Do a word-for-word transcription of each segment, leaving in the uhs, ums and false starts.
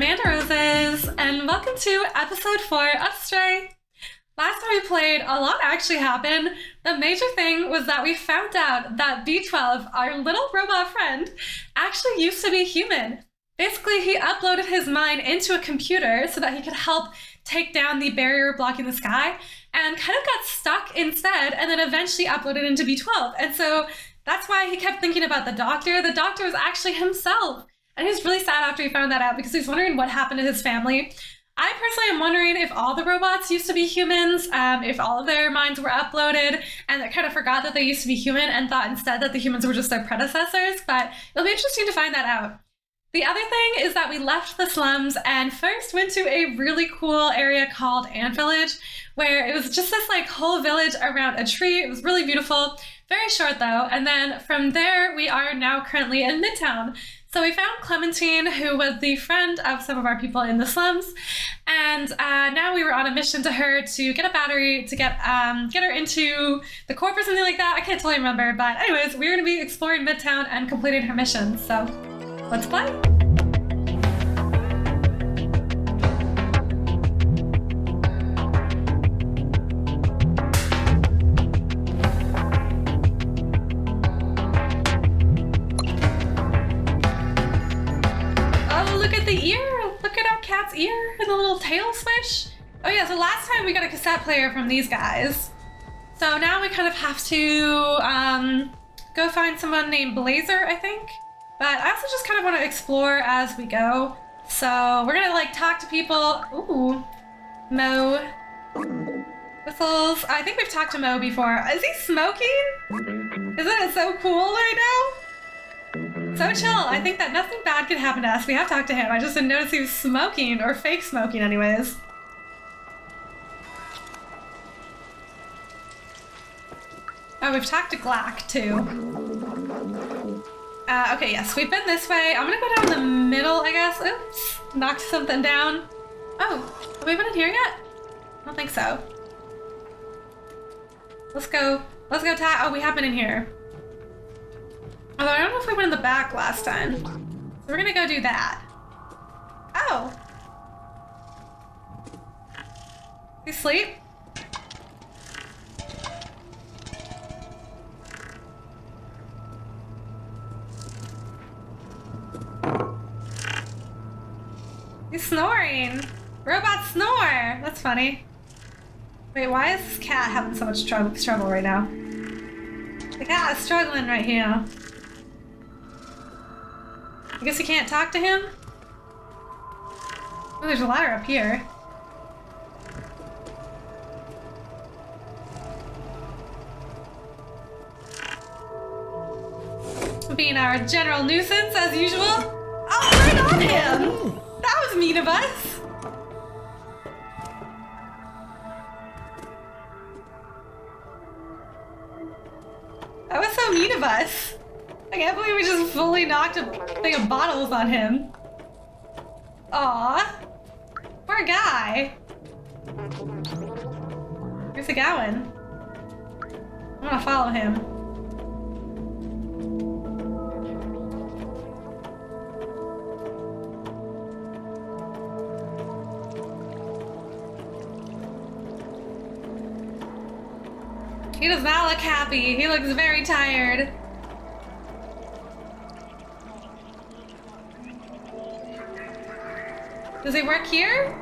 I'm Amanda Roses, and welcome to episode four of Stray. Last time we played, a lot actually happened. The major thing was that we found out that B twelve, our little robot friend, actually used to be human. Basically, he uploaded his mind into a computer so that he could help take down the barrier blocking the sky, and kind of got stuck instead, and then eventually uploaded into B twelve. And so that's why he kept thinking about the doctor. The doctor was actually himself. And he was really sad after he found that out because he was wondering what happened to his family. I personally am wondering if all the robots used to be humans, um, if all of their minds were uploaded, and they kind of forgot that they used to be human and thought instead that the humans were just their predecessors, but it'll be interesting to find that out. The other thing is that we left the slums and first went to a really cool area called Ant Village, where it was just this like whole village around a tree. It was really beautiful, very short though. And then from there, we are now currently in Midtown. So we found Clementine, who was the friend of some of our people in the slums. And uh, now we were on a mission to her to get a battery, to get um, get her into the corp or something like that. I can't totally remember, but anyways, we're gonna be exploring Midtown and completing her mission, so. Let's play. Oh, look at the ear. Look at our cat's ear and the little tail swish. Oh yeah, so last time we got a cassette player from these guys. So now we kind of have to um, go find someone named Blazer, I think. But I also just kind of want to explore as we go. So we're gonna like talk to people. Ooh, Mo. Whistles. I think we've talked to Mo before. Is he smoking? Isn't it so cool right now? So chill. I think that nothing bad can happen to us. We have talked to him. I just didn't notice he was smoking or fake smoking anyways. Oh, we've talked to Glack too. Uh, okay, yes, we've been this way. I'm gonna go down the middle, I guess. Oops, knocked something down. Oh, have we been in here yet? I don't think so. Let's go, let's go ta- oh, we have been in here. Although I don't know if we went in the back last time. So we're gonna go do that. Oh. You sleep? He's snoring. Robots snore. That's funny. Wait, why is this cat having so much tr trouble right now? The cat is struggling right here. I guess you can't talk to him? Oh, there's a ladder up here. Being our general nuisance as usual. Oh, right on him! That was mean of us! That was so mean of us! I can't believe we just fully knocked a thing of bottles on him. Aww. Poor guy. Where's he going? I'm gonna follow him. He does not look happy. He looks very tired. Does he work here?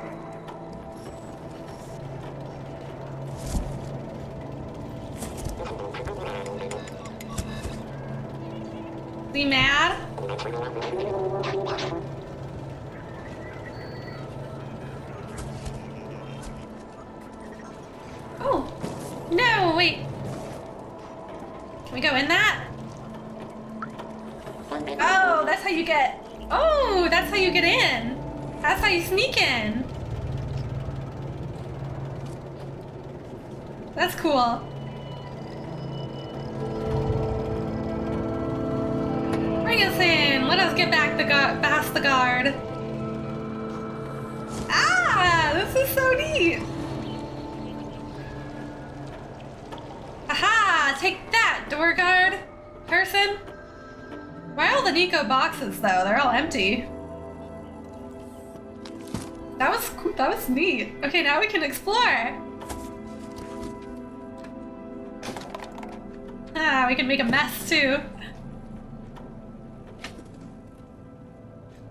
Is he mad? Oh, no, wait. We go in that? Oh, that's how you get... Oh, that's how you get in. That's how you sneak in. That's cool. Bring us in. Let us get back the guard, past the guard. Ah, this is so neat. Aha, take that. Door guard person? Why are all the Neco boxes though? They're all empty. That was cool. That was neat. Okay, now we can explore. Ah, we can make a mess too.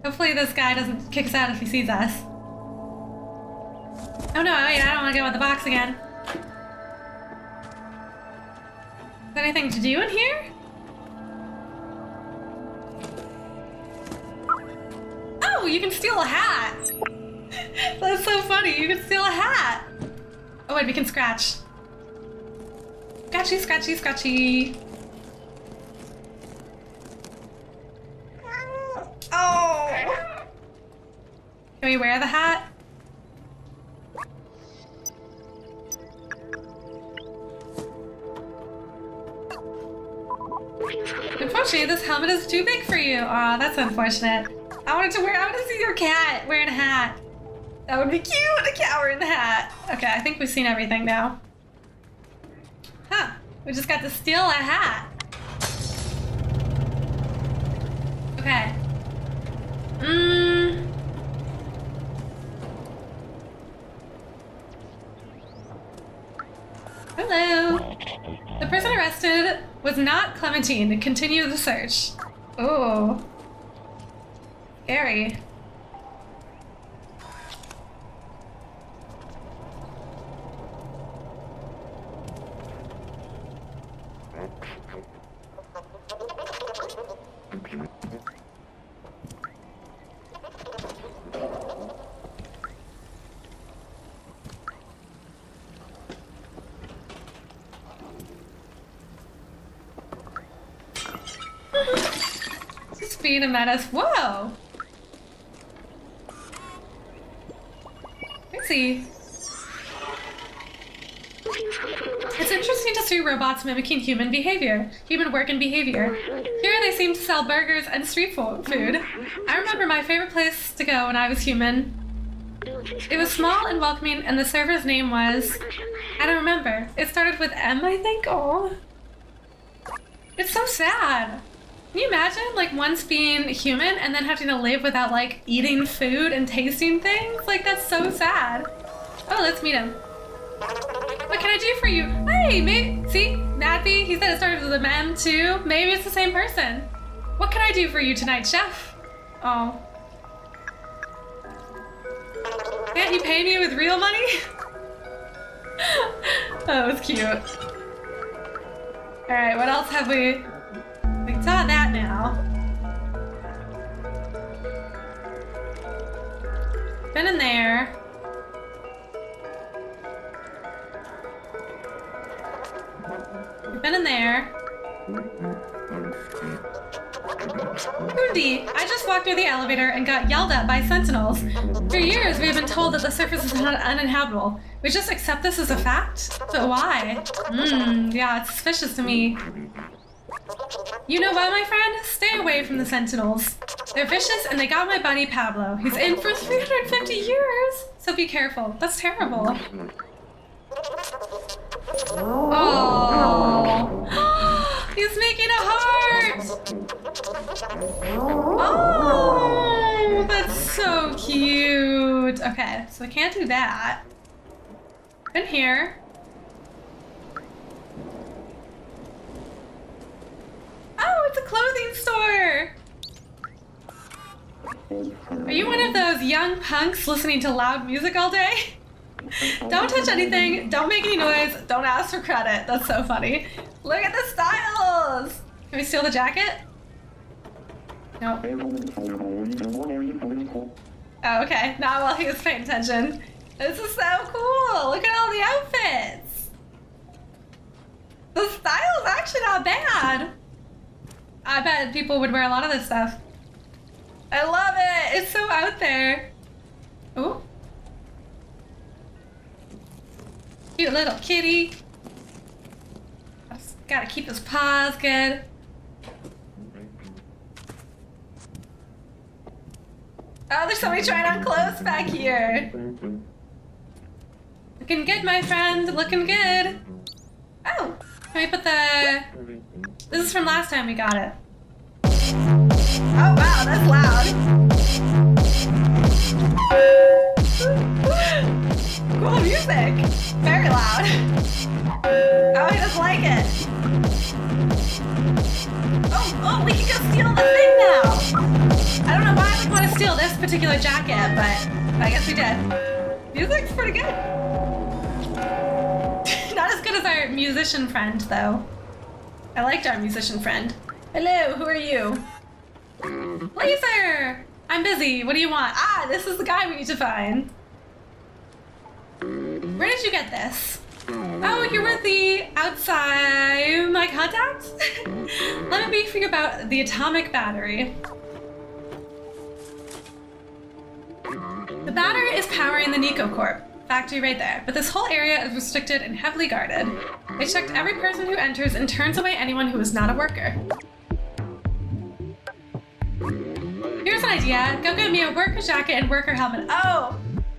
Hopefully this guy doesn't kick us out if he sees us. Oh no, wait, I don't want to go in the box again. Is there anything to do in here? Oh, you can steal a hat! That's so funny, you can steal a hat! Oh wait, we can scratch. Scratchy, scratchy, scratchy. Oh! Can we wear the hat? Unfortunately, this helmet is too big for you. Aw, that's unfortunate. I wanted to wear- I want to see your cat wearing a hat. That would be cute, a cat wearing a hat. Okay, I think we've seen everything now. Huh, we just got to steal a hat. Okay. Mmm. Hello. The person arrested was not Clementine. Continue the search. Oh. Scary. Just being a menace. Whoa! Crazy. It's interesting to see robots mimicking human behavior, human work and behavior. Here they seem to sell burgers and street food. I remember my favorite place to go when I was human. It was small and welcoming, and the server's name was... I don't remember. It started with M, I think? Oh, it's so sad. Can you imagine, like, once being human and then having to live without, like, eating food and tasting things? Like, that's so sad. Oh, let's meet him. What can I do for you? Hey, maybe, see, Nappy, he said it started with a M too. Maybe it's the same person. What can I do for you tonight, chef? Oh. Can't you pay me with real money? That was cute. All right, what else have we? We saw that now. Been in there. We've been in there. Hundi, I just walked through the elevator and got yelled at by sentinels. For years, we have been told that the surface is not uninhabitable. We just accept this as a fact? But why? Mmm, yeah, it's suspicious to me. You know what, my friend? Stay away from the sentinels. They're vicious and they got my buddy Pablo. He's in for three hundred fifty years, so be careful. That's terrible. Oh. He's making a heart! Oh, that's so cute. Okay, so I can't do that. In here. Oh, it's a clothing store! Are you one of those young punks listening to loud music all day? Don't touch anything, don't make any noise, don't ask for credit. That's so funny. Look at the styles! Can we steal the jacket? No. Nope. Oh, okay. Not while he was paying attention. This is so cool! Look at all the outfits! The style's actually not bad! I bet people would wear a lot of this stuff. I love it! It's so out there! Ooh. Cute little kitty. I just gotta keep his paws good. Oh, there's somebody trying on clothes back here. Looking good, my friend. Looking good. Oh, can we put the... This is from last time we got it. Oh, wow, that's loud. cool music. Very loud. Oh, I just like it. Oh, oh, we can go steal the thing now. I don't know why I would want to steal this particular jacket, but I guess we did. Music's pretty good. Not as good as our musician friend, though. I liked our musician friend. Hello, who are you? Blazer! I'm busy, what do you want? Ah, this is the guy we need to find. Where did you get this? Oh, you're with the outside my contacts? Let me think about the atomic battery. The battery is powering the Neco Corp factory right there, but this whole area is restricted and heavily guarded. I checked every person who enters and turns away anyone who is not a worker. Here's an idea. Go get me a worker jacket and worker helmet. Oh,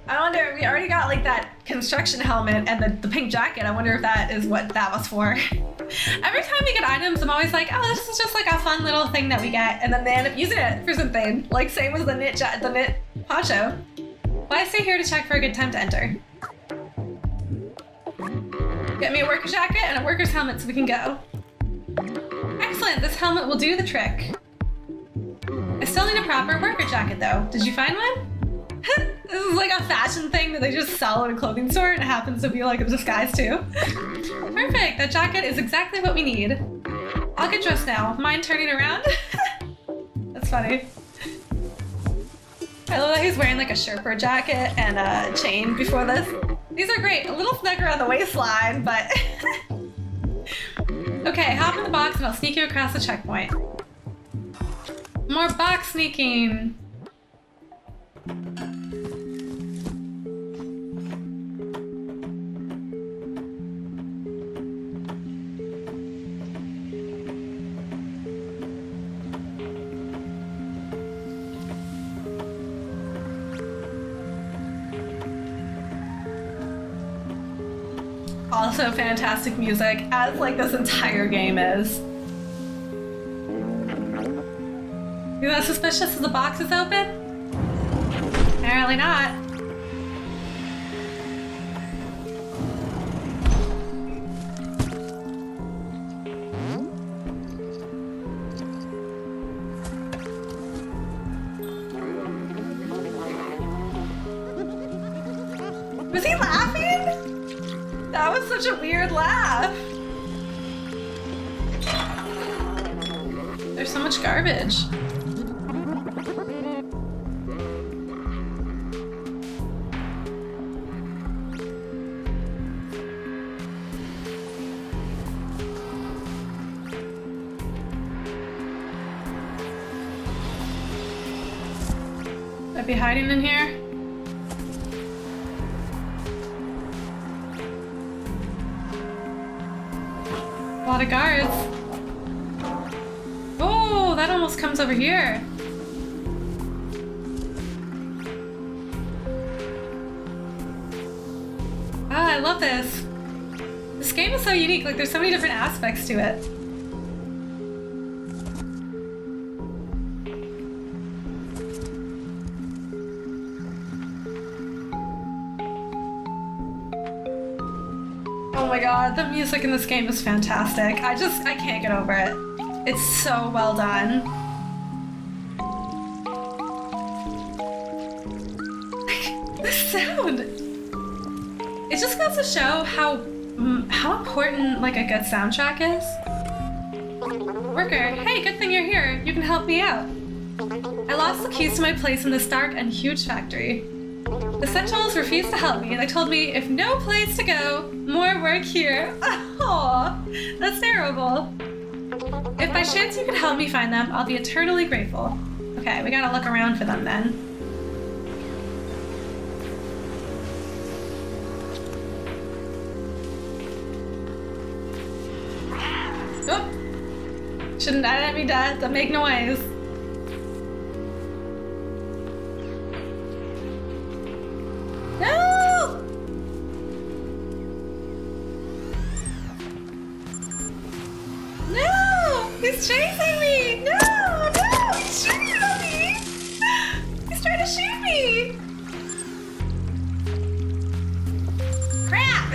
I wonder, we already got like that construction helmet and the, the pink jacket. I wonder if that is what that was for. Every time we get items, I'm always like, oh, this is just like a fun little thing that we get. And then they end up using it for something. Like same as the knit, ja the knit poncho. Why stay here to check for a good time to enter? Get me a worker jacket and a worker's helmet so we can go. Excellent, this helmet will do the trick. I still need a proper worker jacket though. Did you find one? This is like a fashion thing that they just sell at a clothing store and it happens to be like a disguise too. Perfect, that jacket is exactly what we need. I'll get dressed now. Mind turning around? That's funny. I love that he's wearing like a Sherpa jacket and a chain before this. These are great. A little snug around the waistline, but... Okay, hop in the box and I'll sneak you across the checkpoint. More box sneaking. Also fantastic music, as like this entire game is. You're not suspicious as the box is open? Apparently not. Was he laughing? That was such a weird laugh. There's so much garbage. Be hiding in here? A lot of guards. Oh, that almost comes over here. Oh, I love this. This game is so unique, like there's so many different aspects to it. The music in this game is fantastic. I just, I can't get over it. It's so well done. The sound! It just goes to show how, how important like a good soundtrack is. Worker, hey, good thing you're here. You can help me out. I lost the keys to my place in this dark and huge factory. The Sentinels refused to help me. They told me, if no place to go, more work here. Oh, that's terrible. If by chance you could help me find them, I'll be eternally grateful. Okay, we gotta look around for them then. Oop. Shouldn't I let me death and make noise?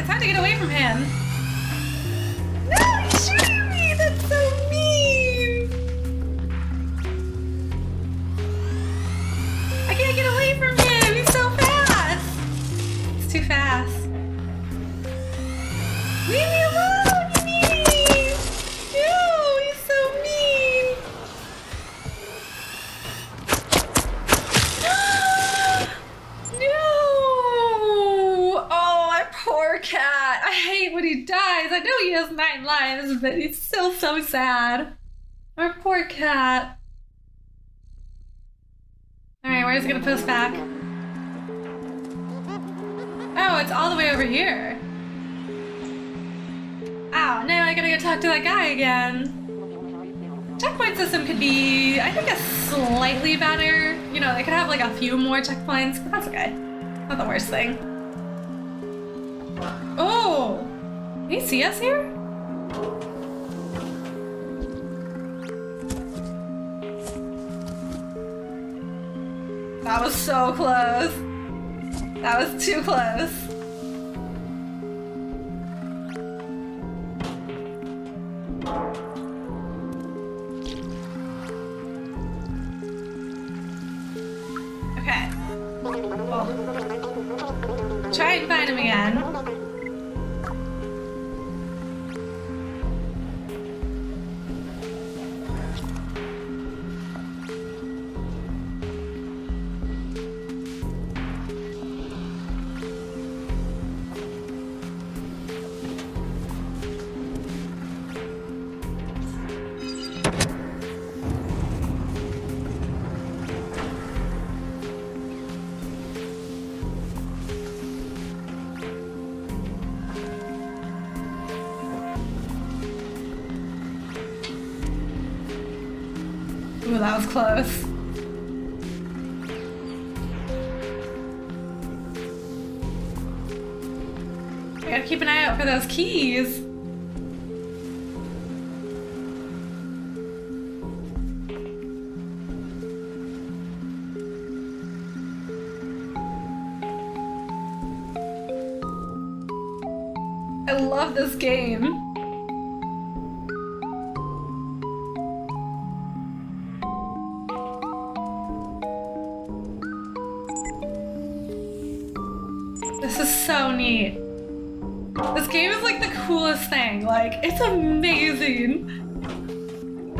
It's time to get away from him. No, he's shooting me! That's so mean! I can't get away from him! He's so fast! It's too fast. Leave me alone! He's mean! No, he's so mean! No! Oh, that poor cat. I hate when he dies. I know he has nine lives, but he's still so sad. Our poor cat. Alright, where's it gonna post back? Oh, it's all the way over here. Ow, now I gotta go talk to that guy again. Checkpoint system could be, I think, a slightly better. You know, they could have like a few more checkpoints, but that's okay. Not the worst thing. Oh! Can you see us here? That was so close. That was too close. Okay. Well, try and find him again. That was close. I gotta keep an eye out for those keys. I love this game. Thing. Like, it's amazing.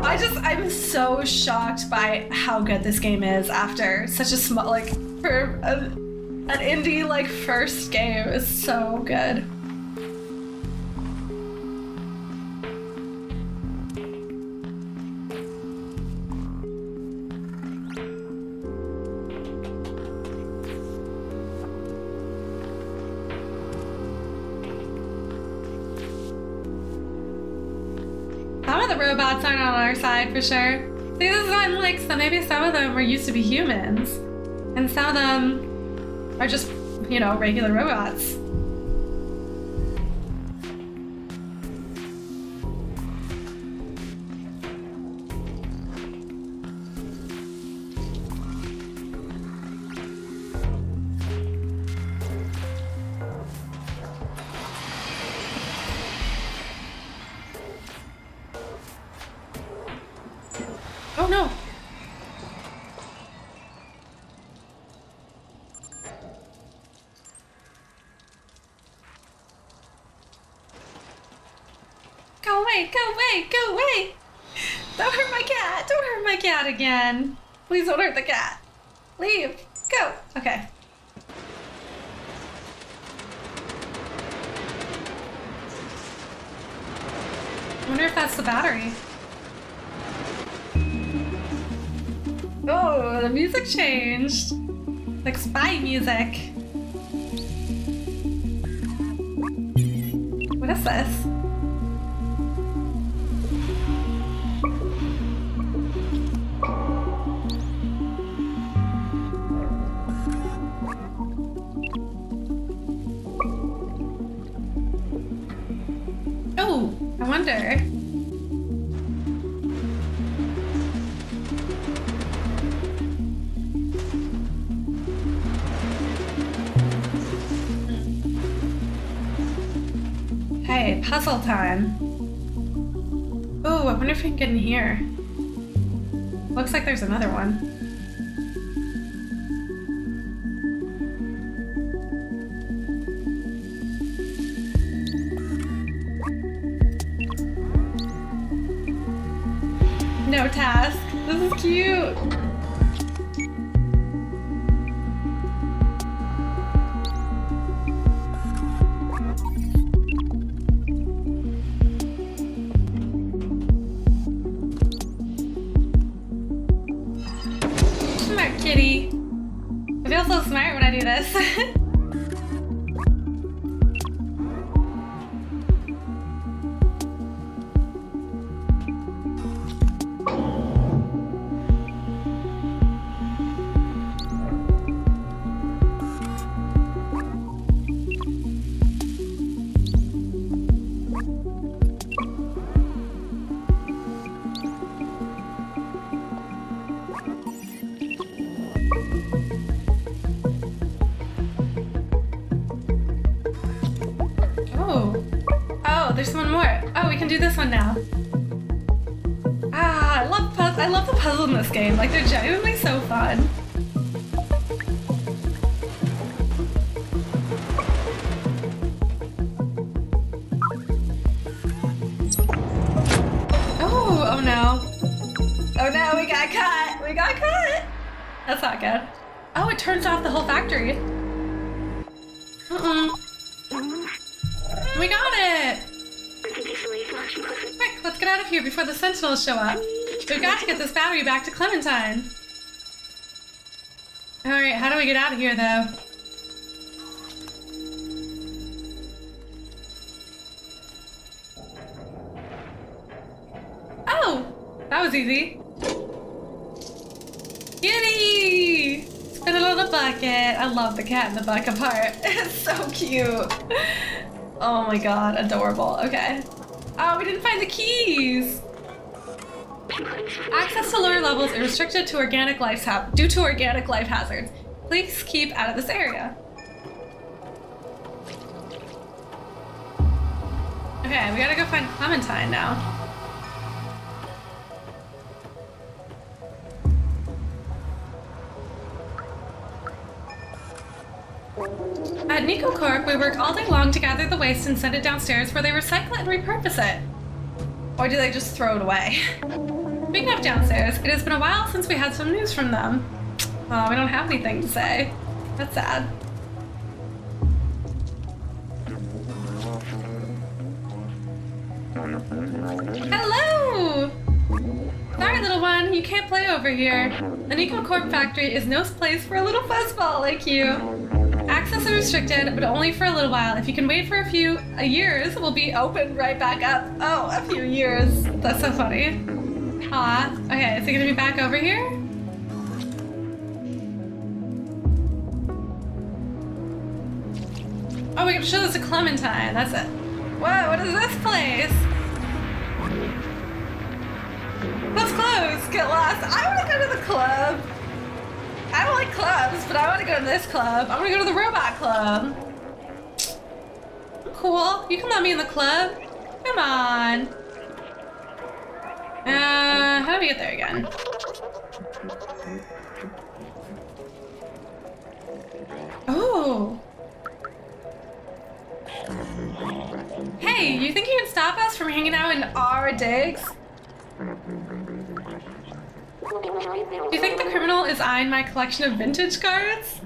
I just, I'm so shocked by how good this game is after such a small, like, for a, an indie, like, first game is so good. For sure. See, this is unlike, so maybe some of them were used to be humans, and some of them are just, you know, regular robots. Again. Please don't hurt the cat. Leave. Go. Okay. I wonder if that's the battery. Oh, the music changed. Like spy music. What is this? puzzle time. Ooh, I wonder if I can get in here. Looks like there's another one. No task. This is cute. Smart kitty. I feel so smart when I do this. Game. Like, they're genuinely so fun. Oh, oh no. Oh no, we got caught. We got caught. That's not good. Oh, it turns off the whole factory. Uh-uh. We got it. Quick, let's get out of here before the sentinels show up. We've got to get this battery back to Clementine. Alright, how do we get out of here, though? Oh! That was easy. Kitty! Spin it on the bucket. I love the cat in the bucket part. It's so cute. Oh my god, adorable. Okay. Oh, we didn't find the keys! Access to lower levels is restricted to organic life hap due to organic life hazards. Please keep out of this area. Okay, we gotta go find Clementine now. At Neco Corp, we work all day long to gather the waste and send it downstairs where they recycle it and repurpose it. Or do they just throw it away? Speaking of downstairs, it has been a while since we had some news from them. Oh, we don't have anything to say. That's sad. Hello! Sorry, little one, you can't play over here. The Neco Corp factory is no place for a little fuzzball like you. Access is restricted, but only for a little while. If you can wait for a few years, we'll be open right back up. Oh, a few years. That's so funny. Aw, okay, is he gonna be back over here? Oh, we gotta show this to Clementine, that's it. Whoa, what is this place? Let's close, get lost. I wanna go to the club. I don't like clubs, but I wanna go to this club. I wanna go to the robot club. Cool, you can let me in the club. Come on. Uh, how do we get there again? Oh! Hey, you think you can stop us from hanging out in our digs? Do you think the criminal is eyeing my collection of vintage cards?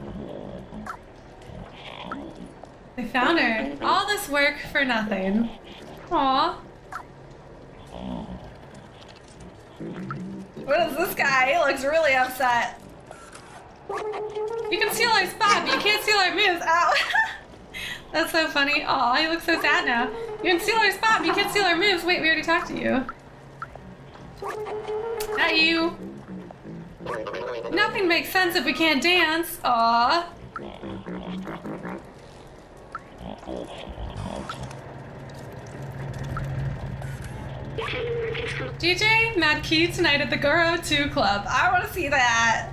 They found her. All this work for nothing. Aw. What is this guy? He looks really upset. You can steal our spot, but you can't steal our moves. Ow. That's so funny. Aw, he looks so sad now. You can steal our spot, but you can't steal our moves. Wait, we already talked to you. Not you. Nothing makes sense if we can't dance. Aw. D J Mad Key tonight at the Goro two Club. I want to see that.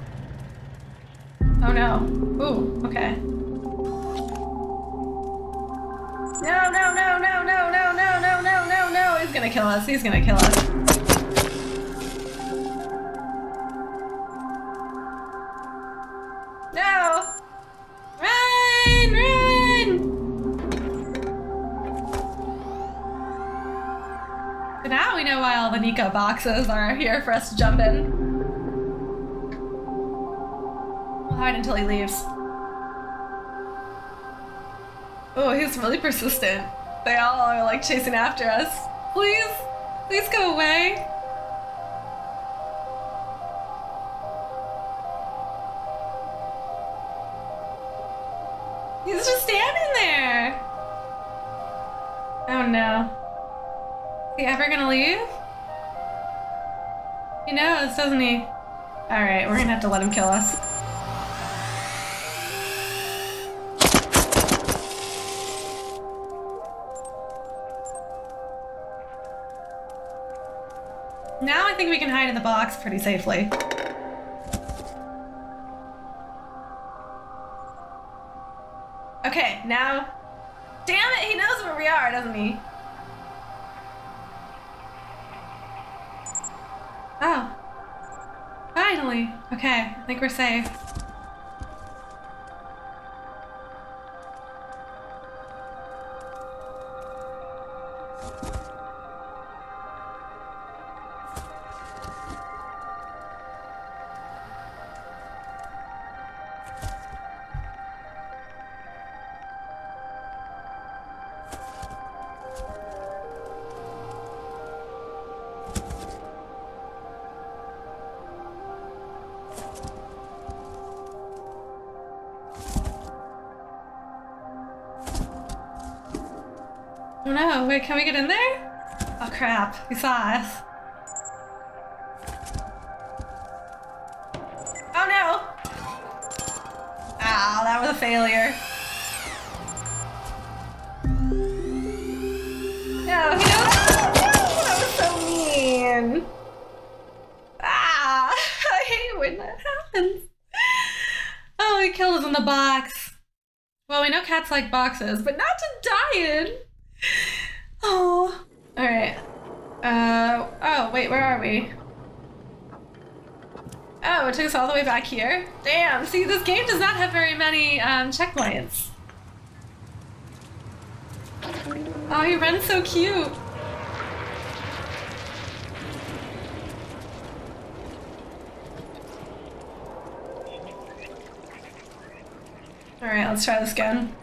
Oh no. Ooh, okay. No, no, no, no, no, no, no, gonna kill us. He's gonna kill us. No! Run! Run! But now we know why all the Neco boxes are here for us to jump in. We'll hide until he leaves. Oh, he's really persistent. They all are like chasing after us. Please, please go away. He's just standing there. Oh no. Is he ever gonna leave? He knows, doesn't he? All right, we're gonna have to let him kill us. Now I think we can hide in the box pretty safely. Okay, now... Damn it, he knows where we are, doesn't he? Oh. Finally. Okay, I think we're safe. Can we get in there? Oh crap, he saw us. Oh no! Ah, that was a failure. No, he knows- oh, no! That was so mean! Ah, I hate when that happens. Oh, he killed us in the box. Well, we know cats like boxes, but not to die in! Oh, all right. Uh, oh, wait, where are we? Oh, it took us all the way back here. Damn, see, this game does not have very many um, checkpoints. Oh, he runs so cute. All right, let's try this again.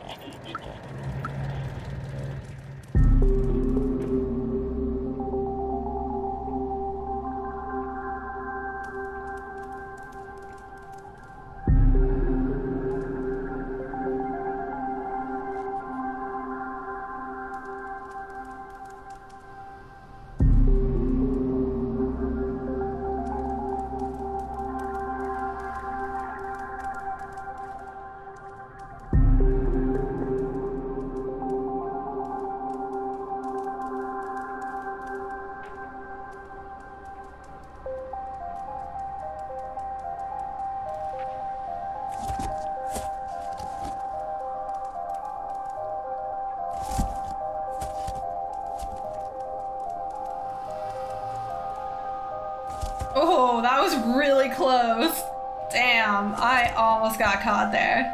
Got caught there.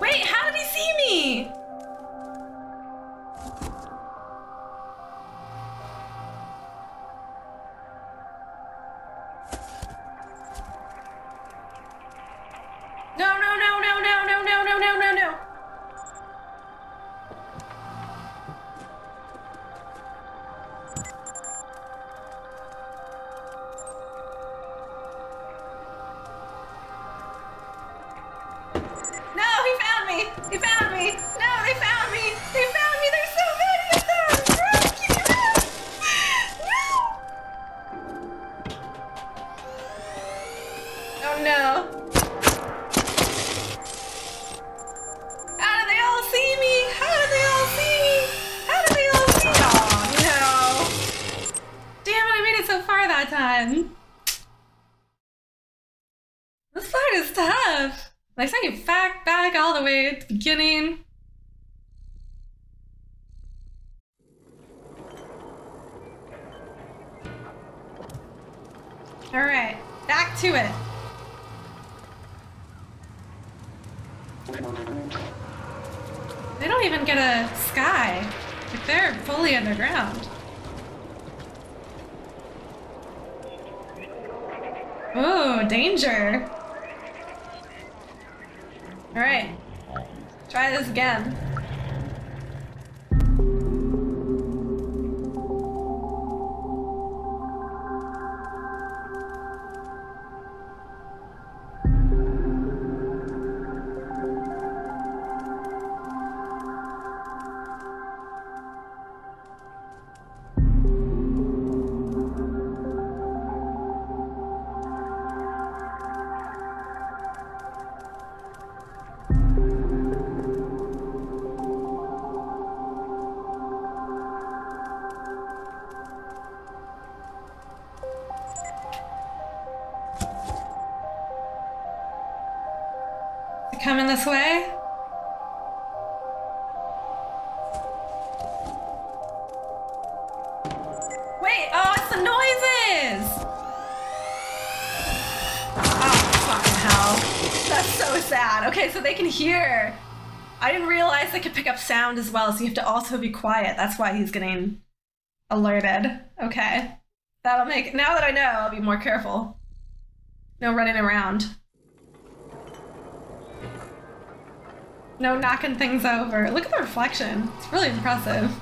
Wait, how did he see me? No, no, no, no. it so far that time. This part is tough. Like, send you back, back all the way at the beginning. All right, back to it. They don't even get a sky. Like, they're fully underground. Ooh, danger. All right, try this again. Coming this way? Wait, oh, it's the noises! Oh, fucking hell. That's so sad. Okay, so they can hear. I didn't realize they could pick up sound as well, so you have to also be quiet. That's why he's getting alerted. Okay. That'll make, now that I know, I'll be more careful. No running around. No knocking things over. Look at the reflection. It's really impressive.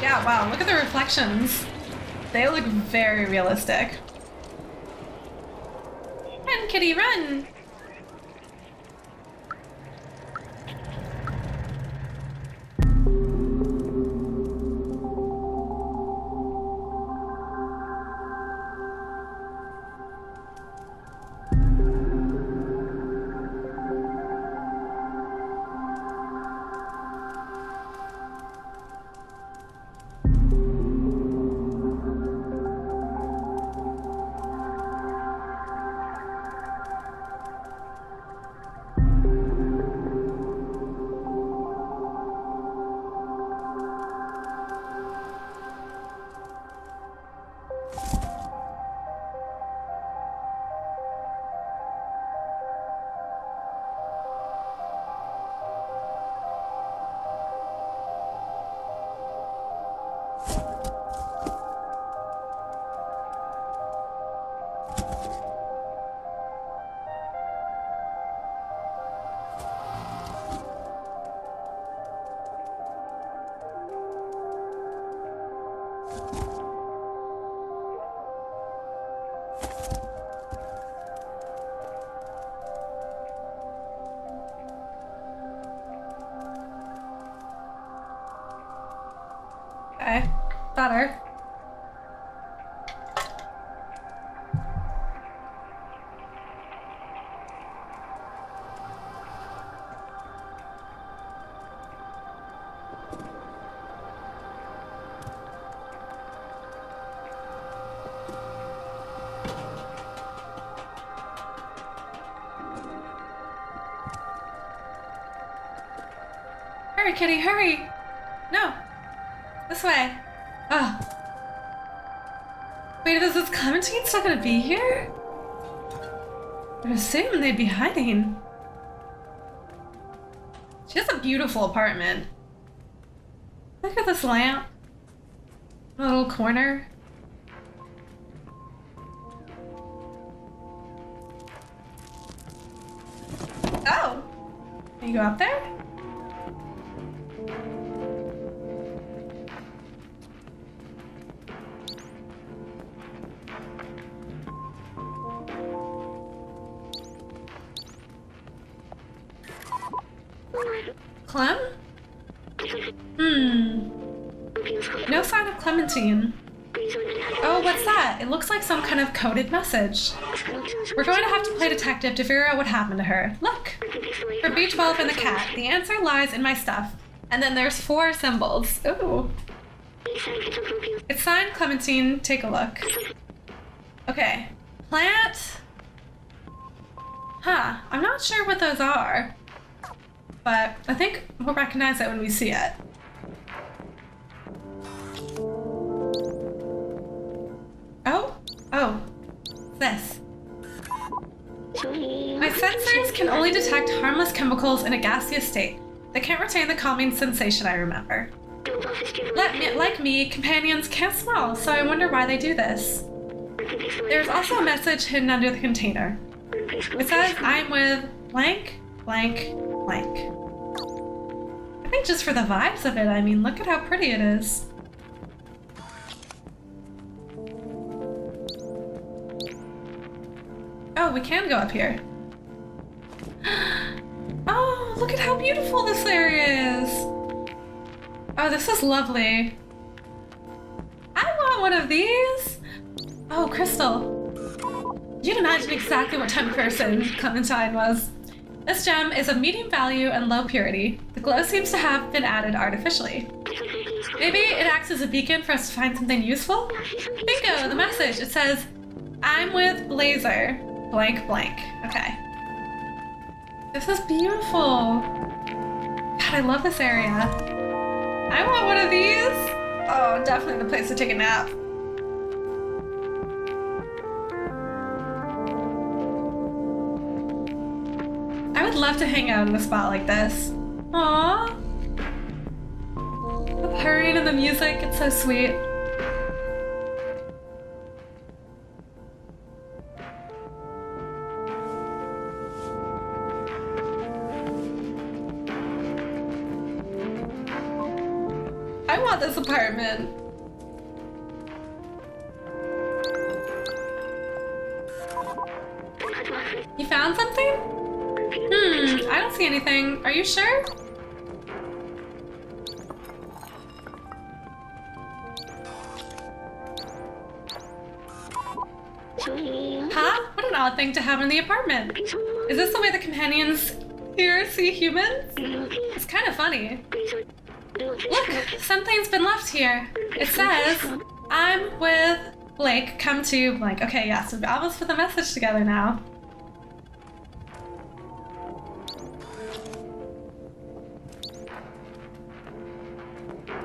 Yeah, wow, look at the reflections. They look very realistic. Run, kitty, run! Better. Hurry, kitty, hurry! No! This way! Ah. Oh. Wait, is this Clementine still gonna be here? I assume they'd be hiding. She has a beautiful apartment. Look at this lamp. A little corner. Oh! Can you go up there? Clem? Hmm. No sign of Clementine. Oh, what's that? It looks like some kind of coded message. We're going to have to play detective to figure out what happened to her. Look! For B twelve and the cat, the answer lies in my stuff. And then there's four symbols. Ooh. It's signed Clementine. Take a look. Okay. Plant. Huh. I'm not sure what those are. But I think we'll recognize it when we see it. Oh. Oh. This. My sensors can only detect harmless chemicals in a gaseous state. They can't retain the calming sensation I remember. Let me, like me, companions can't smell, so I wonder why they do this. There's also a message hidden under the container. It says, I'm with blank, blank, blank. I think just for the vibes of it, I mean, look at how pretty it is. Oh, we can go up here. Oh, look at how beautiful this area is. Oh, this is lovely. I want one of these. Oh, Crystal. You'd imagine exactly what type of person Clementine was. This gem is of medium value and low purity. The glow seems to have been added artificially. Maybe it acts as a beacon for us to find something useful? Bingo, the message. It says, I'm with Blazer. Blank, blank. Okay. This is beautiful. God, I love this area. I want one of these. Oh, definitely the place to take a nap. I would love to hang out in a spot like this. Aww. The purring and the music, it's so sweet. I want this apartment. You found something? Hmm, I don't see anything. Are you sure? Huh? What an odd thing to have in the apartment. Is this the way the companions here see humans? It's kind of funny. Look, something's been left here. It says, I'm with Blake, come to Blake. Okay, yeah, so we almost put the message together now.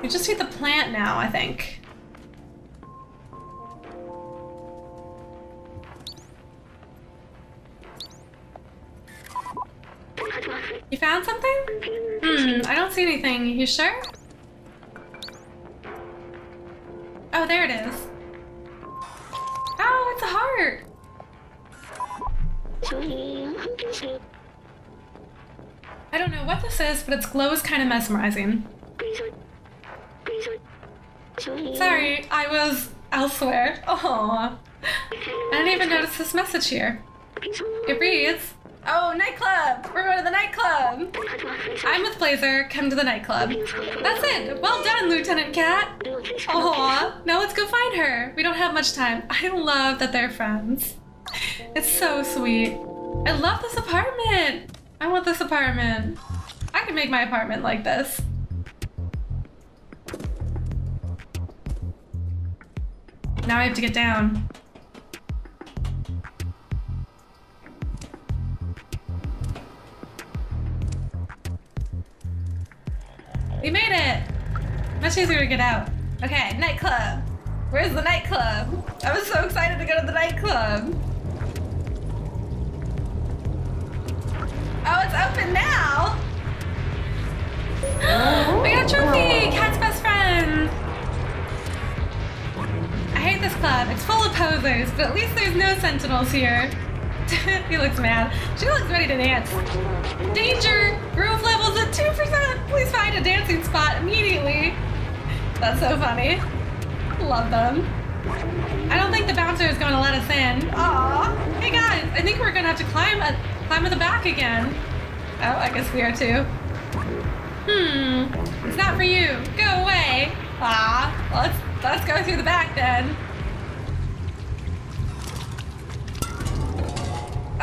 We just need the plant now, I think. You found something? Hmm, I don't see anything. You sure? Oh, there it is. Oh, it's a heart! I don't know what this is, but its glow is kind of mesmerizing. Sorry, I was elsewhere. Aww. I didn't even notice this message here. It reads... Oh, nightclub! We're going to the nightclub! I'm with Blazer, come to the nightclub. That's it! Well done, Lieutenant Cat! Aww, now let's go find her! We don't have much time. I love that they're friends. It's so sweet. I love this apartment! I want this apartment. I can make my apartment like this. Now I have to get down. We made it! Much easier to get out. Okay, nightclub. Where's the nightclub? I was so excited to go to the nightclub. Oh, it's open now! We got a trophy! Cat's best friend! I hate this club. It's full of posers, but at least there's no sentinels here. He looks mad. She looks ready to dance. Danger! Groove levels at two percent! Please find a dancing spot immediately! That's so funny. Love them. I don't think the bouncer is going to let us in. Aww. Hey guys, I think we're going to have to climb at, climb at the back again. Oh, I guess we are too. Hmm. It's not for you. Go away. Ah. Well, let's, let's go through the back then.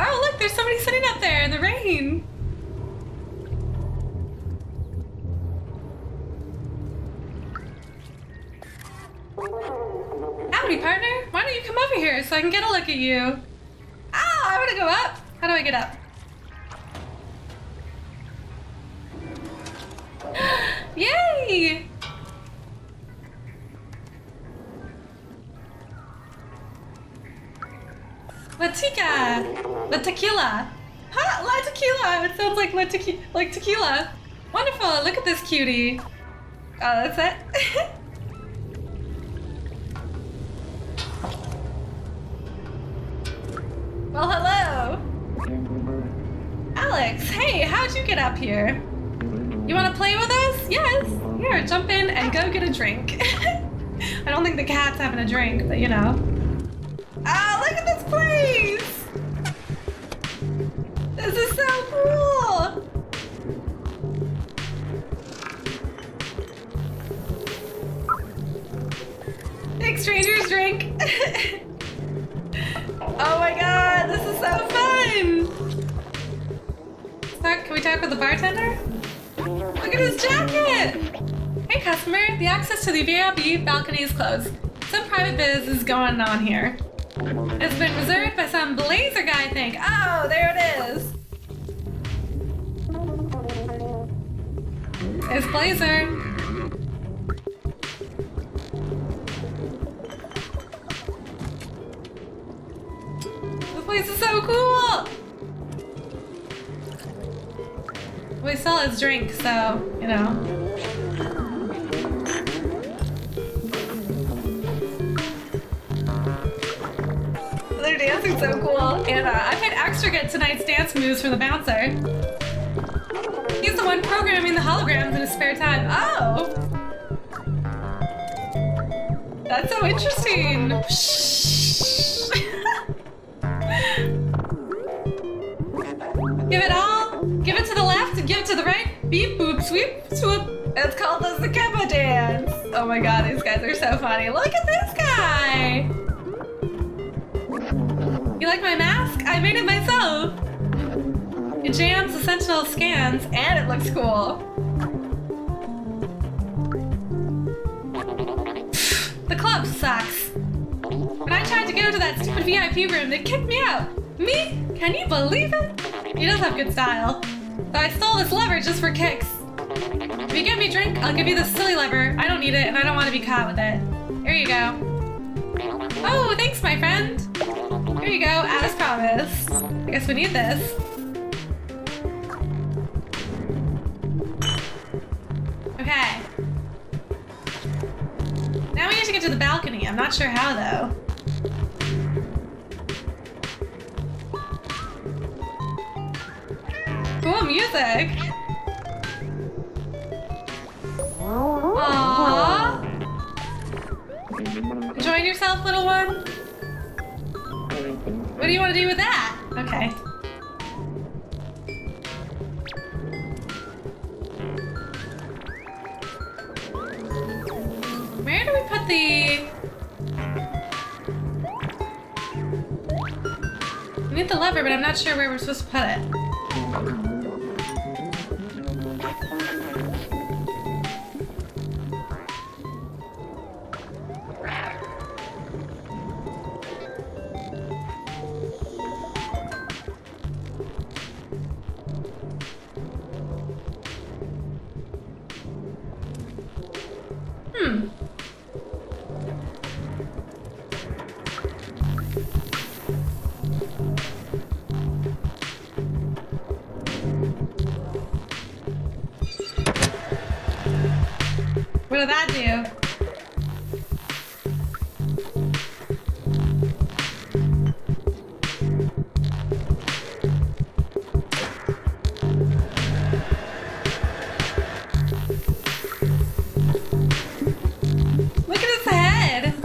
Oh, look, there's somebody sitting up there in the rain. Howdy, partner. Why don't you come over here so I can get a look at you? Ah, I want to go up. How do I get up? Yay! Latika! La tequila! Huh? La tequila! It sounds like la tequi like tequila. Wonderful! Look at this cutie! Oh, that's it? Well, hello! Alex, hey, how'd you get up here? You want to play with us? Yes! Here, jump in and go get a drink. I don't think the cat's having a drink, but you know. Ah, oh, look at this place! This is so cool! Big strangers drink! Oh my god, this is so fun! Talk, can we talk with the bartender? Look at his jacket! Hey customer, the access to the V I P balcony is closed. Some private biz is going on here. It's been reserved by some Blazer guy, I think. Oh, there it is! It's Blazer. This place is so cool! We sell his drink, so, you know. They're dancing so cool. Anna, I made extra good tonight's dance moves from the bouncer. He's the one programming the holograms in his spare time. Oh! That's so interesting. Give it all. Give it to the left and give it to the right. Beep, boop, sweep, swoop. It's called the Zekema dance. Oh my god, these guys are so funny. Look at this guy. You like my mask? I made it myself. It jams the sentinel scans and it looks cool. The club sucks. When I tried to go to that stupid V I P room, they kicked me out. Me? Can you believe it? He does have good style. So I stole this lever just for kicks. If you give me a drink, I'll give you this silly lever. I don't need it and I don't want to be caught with it. Here you go. Oh, thanks, my friend. Here you go, as promised. I guess we need this. Okay. Now we need to get to the balcony. I'm not sure how, though. Cool music! Aww! Enjoying yourself, little one? What do you want to do with that? Okay. Where do we put the... We need the lever, but I'm not sure where we're supposed to put it. What did that do? Look at his head!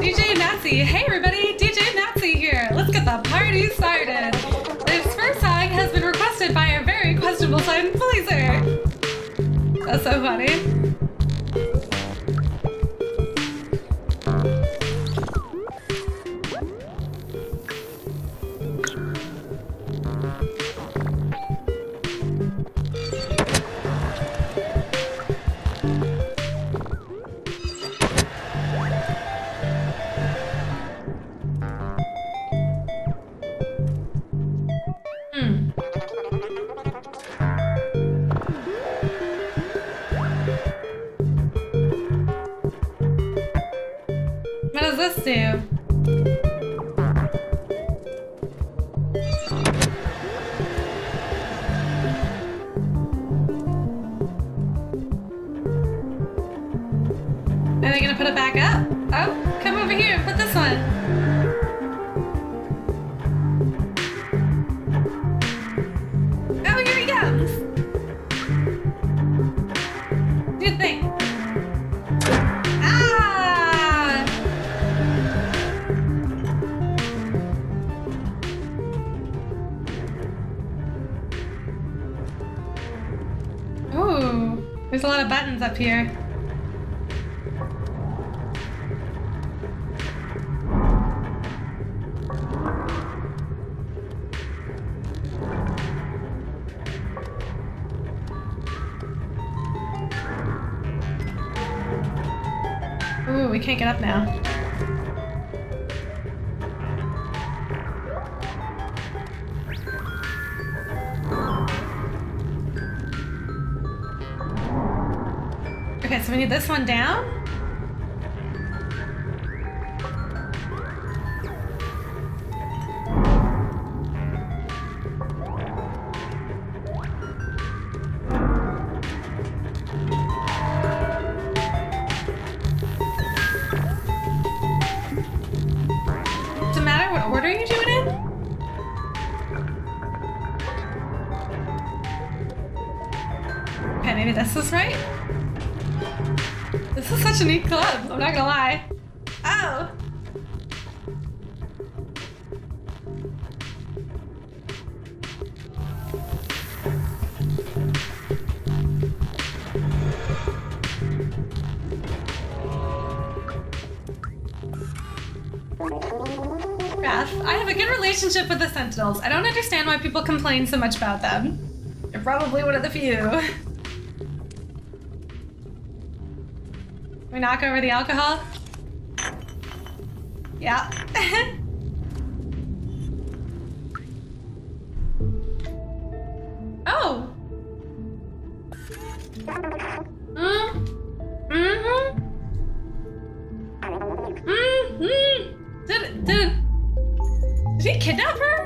D J Natsy! Hey everybody! D J Natsy here! Let's get the party started! This first song has been requested by our very questionable son, Blazer! That's so funny. this do? Are they gonna put it back up? Oh, come over here and put this one. There's a lot of buttons up here. Ooh, we can't get up now. Okay, so we need this one down? Does it matter what order you do it in? Okay, maybe this is right? This is such a neat club, I'm not gonna lie. Oh! Wrath, I have a good relationship with the Sentinels. I don't understand why people complain so much about them. They're probably one of the few. We knock over the alcohol? Yeah. Oh! Mm. Mm-hmm. Mm-hmm. Did, did, did he kidnap her?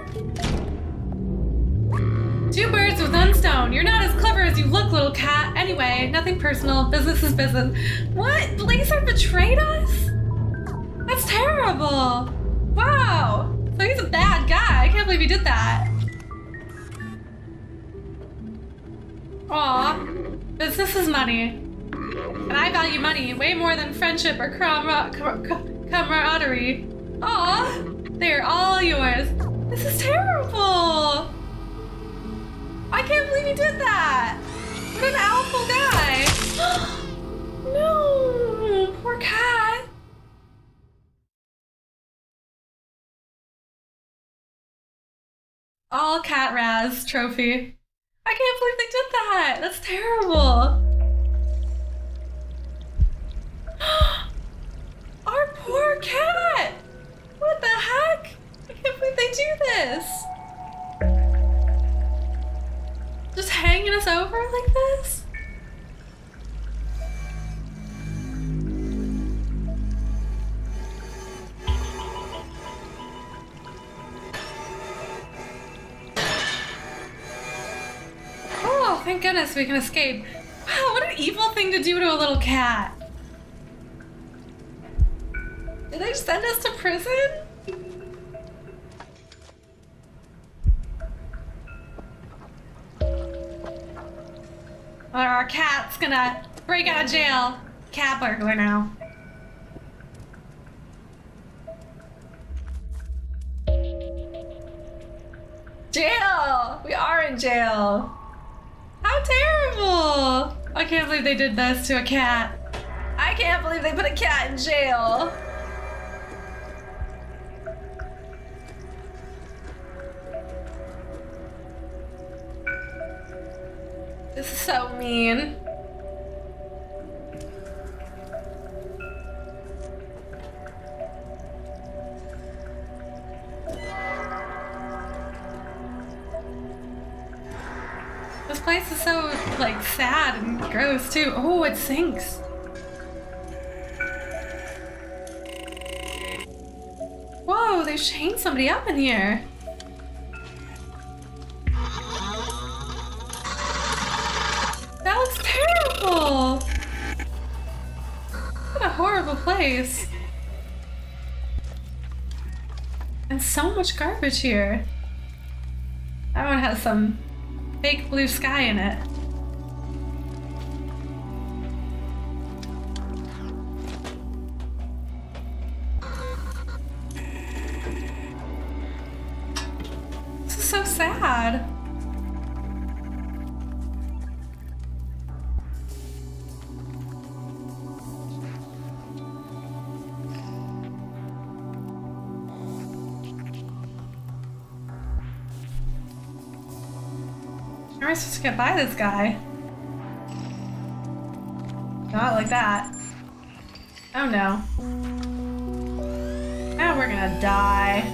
Two birds with one stone. You're not as clever as you look, little cat. Anyway, nothing personal. Business is business. What? Blazer betrayed us? That's terrible. Wow. So he's a bad guy. I can't believe he did that. Aw. Business is money. And I value money way more than friendship or camaraderie. Aw. They're all yours. This is terrible. I can't believe he did that! What an awful guy! No! Poor cat! All Cat Raz trophy. I can't believe they did that! That's terrible! Our poor cat! What the heck? I can't believe they do this! Just hanging us over like this? Oh, thank goodness we can escape. Wow, what an evil thing to do to a little cat. Did they send us to prison? Or our cat's gonna break out of jail. Cat burglar now. Jail! We are in jail. How terrible! I can't believe they did this to a cat. I can't believe they put a cat in jail. This is so mean. This place is so, like, sad and gross, too. Oh, it sinks. Whoa, they chained somebody up in here. That looks terrible! What a horrible place. And so much garbage here. That one has some fake blue sky in it. This is so sad. How am I supposed to get by this guy? Not like that. Oh no. Now we're gonna die.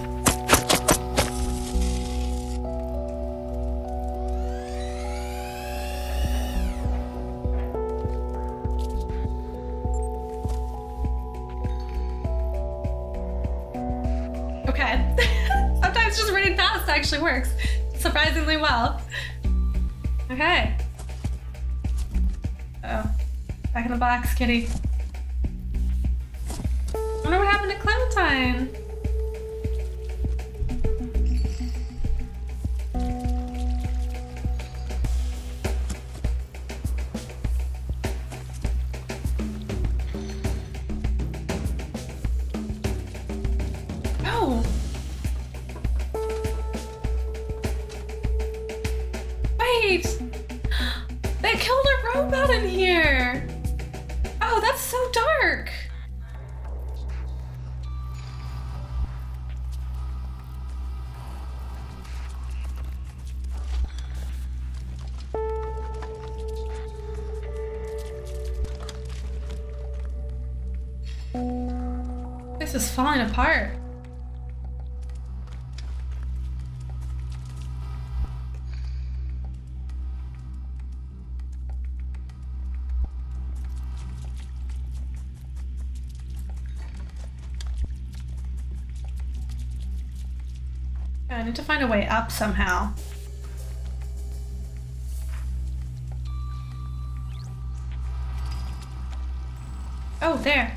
Okay. Sometimes just running fast actually works surprisingly well. Okay. Uh-oh. Back in the box, kitty. I wonder what happened to Clementine. This is falling apart. I need to find a way up somehow. Oh, there.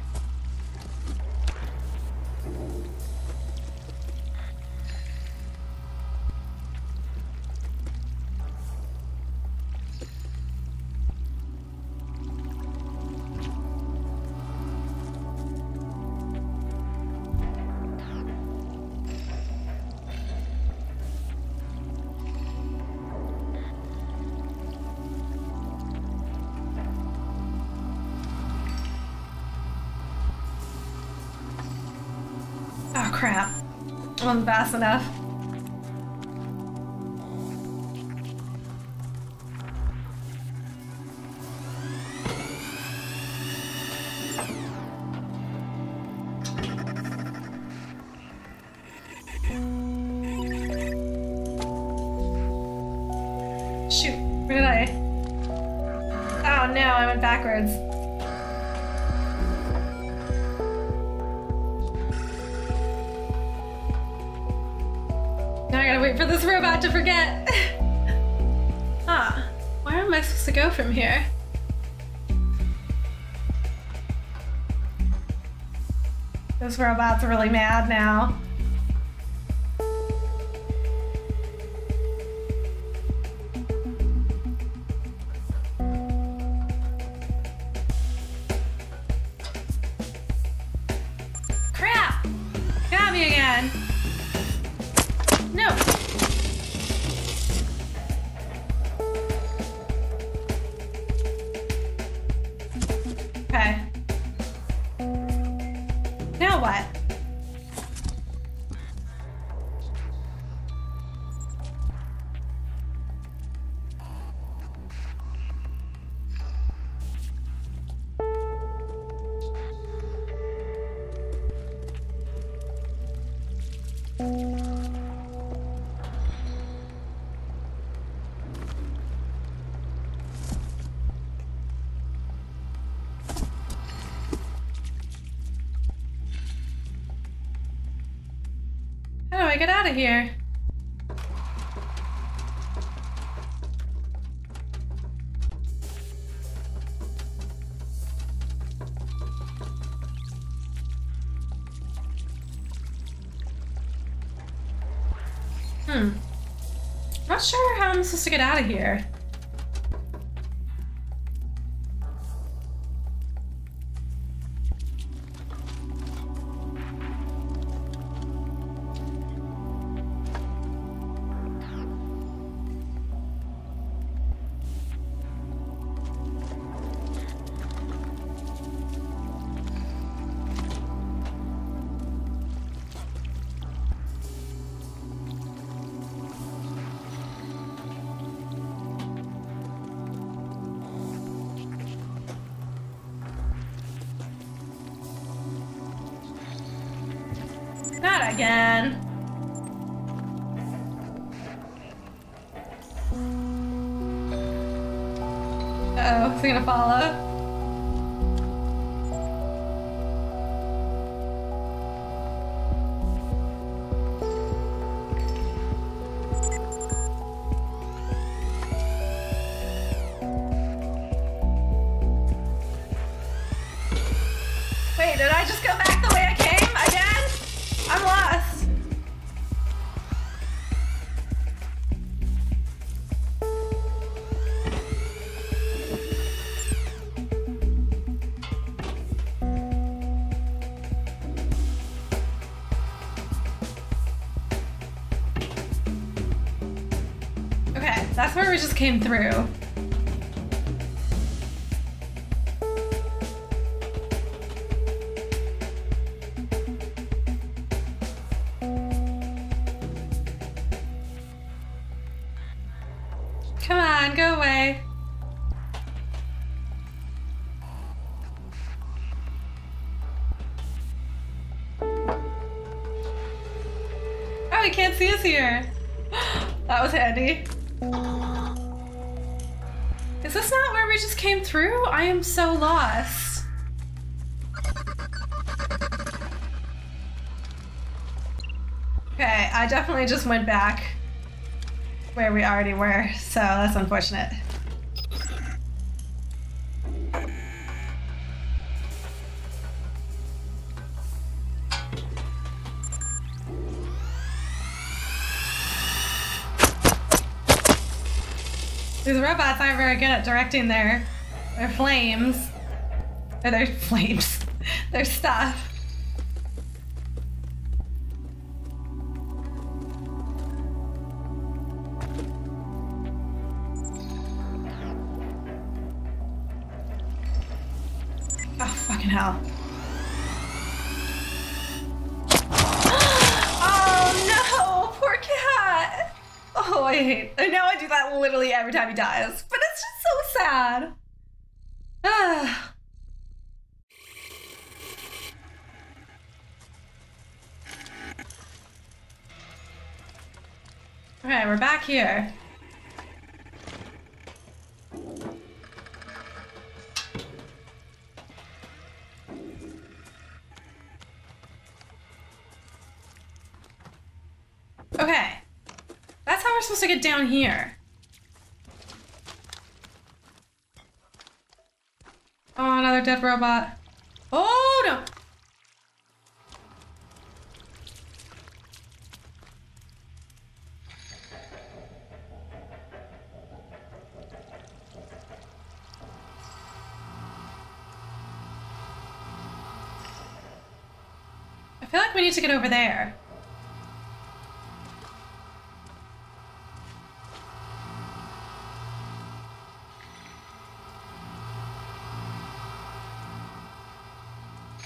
Crap. I wasn't fast enough. Shoot, where did I? Oh no, I went backwards. For this robot to forget. Huh. Where am I supposed to go from here? Those robots are really mad now. Crap! Got me again. No! get out of here. Hmm. Not sure how I'm supposed to get out of here. Again. Uh-oh, is it gonna follow? Wait, did I just go back the way I came again? I'm lost. Okay, that's where we just came through. Go away. Oh, he can't see us here. That was handy. Is this not where we just came through? I am so lost. Okay, I definitely just went back where we already were, so that's unfortunate. These robots aren't very good at directing their their flames. Or their flames. Their stuff. Hell. Oh no, poor cat. Oh, I hate it. I know I do that literally every time he dies, but it's just so sad. Ah. Okay, we're back here. Okay, that's how we're supposed to get down here. Oh, another dead robot. Oh no! I feel like we need to get over there.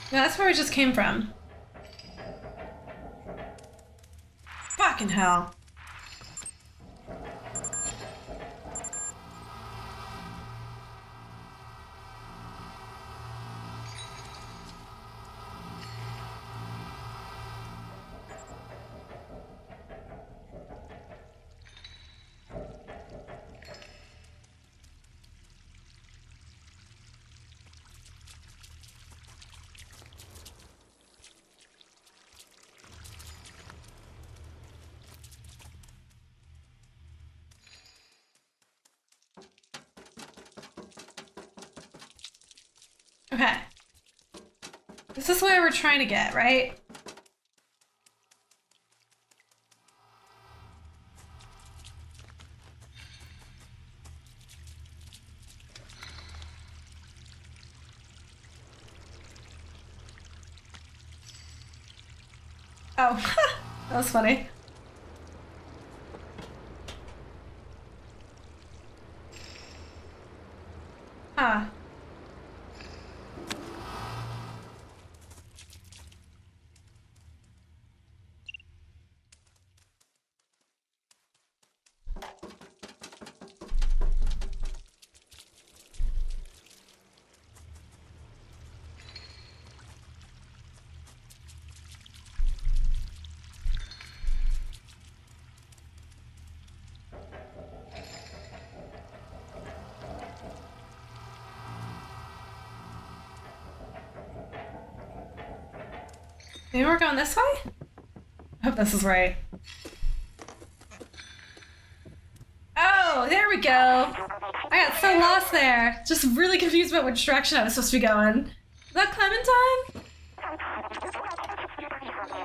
No, that's where we just came from. Fucking hell. Okay. This is where we're trying to get, right? Oh, that was funny. Huh. Maybe we're going this way? I hope this is right. Oh, there we go! I got so lost there. Just really confused about which direction I was supposed to be going. Is that Clementine?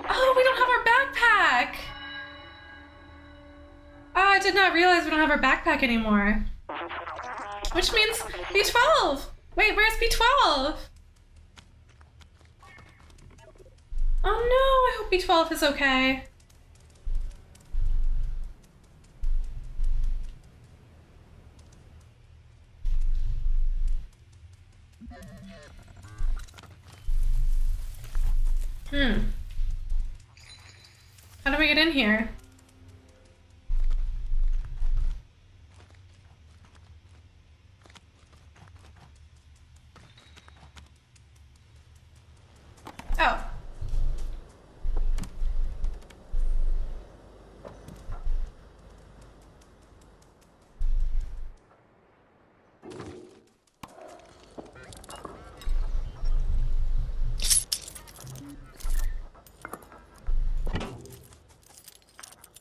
Oh, we don't have our backpack! Oh, I did not realize we don't have our backpack anymore. Which means B twelve! Wait, where's B twelve? Oh no, I hope B twelve is okay. Hmm. How do we get in here?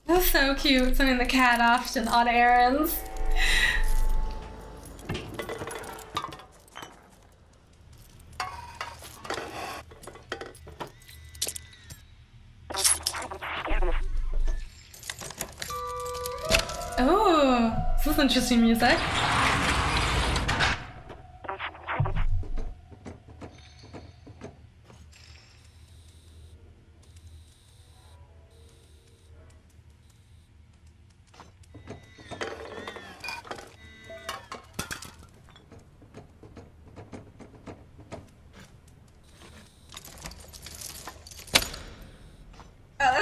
That's so cute, sending the cat off to odd errands. Oh, this is interesting music.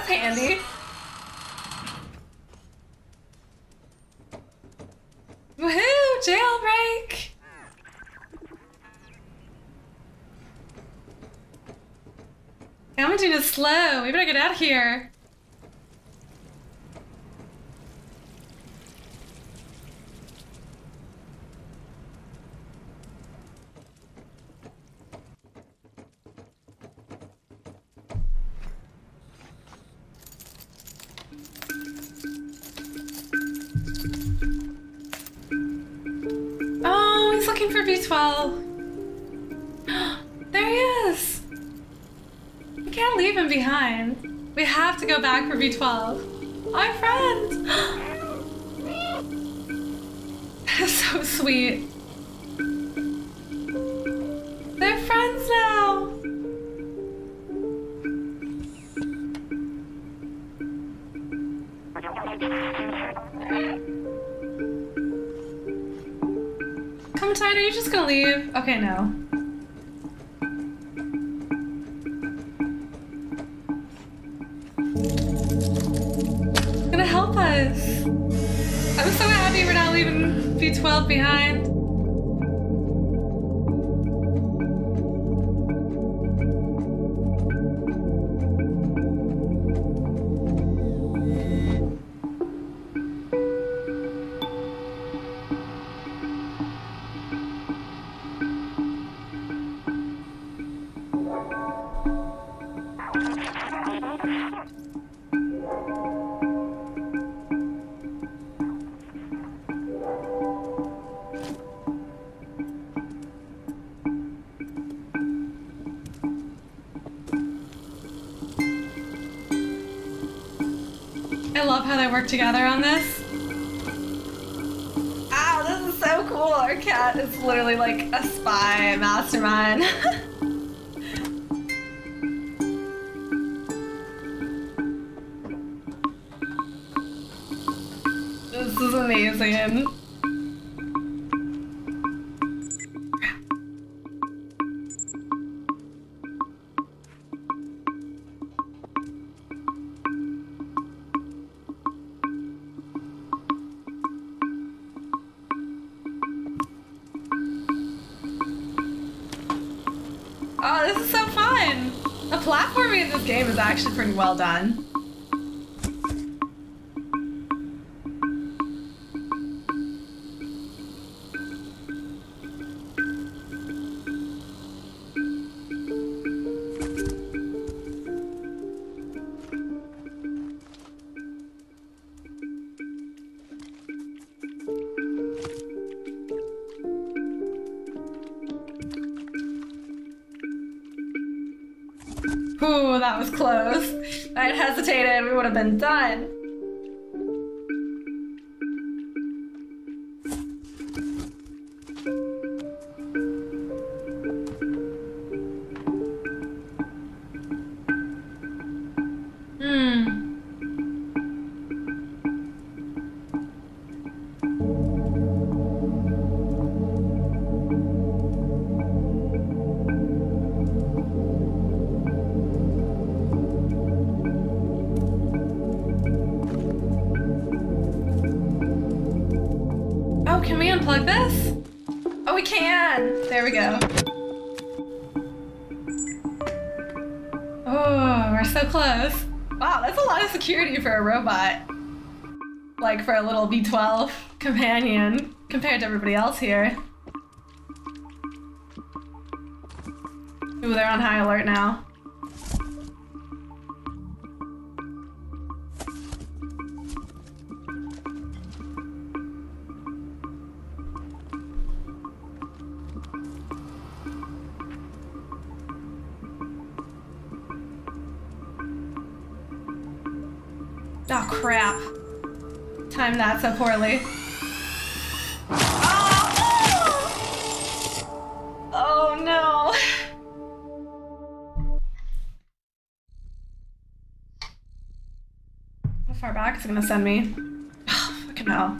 Handy. Woohoo! Jailbreak! Clementine is slow. We better get out of here. For B twelve. There he is! We can't leave him behind. We have to go back for B twelve. Our friend! That's so sweet. They're friends now! Clementine, are you just gonna leave? Okay, no. It's gonna help us. I'm so happy we're not leaving B twelve behind. how they work together on this. Ow, this is so cool. Our cat is literally like a spy mastermind. This is amazing. Actually pretty well done. Was close. If I'd hesitated, we would have been done. Like for a little B twelve companion compared to everybody else here. Ooh, they're on high alert now. Oh crap. Timed that so poorly. Oh, oh no. How far back is it gonna send me? Oh, fucking hell.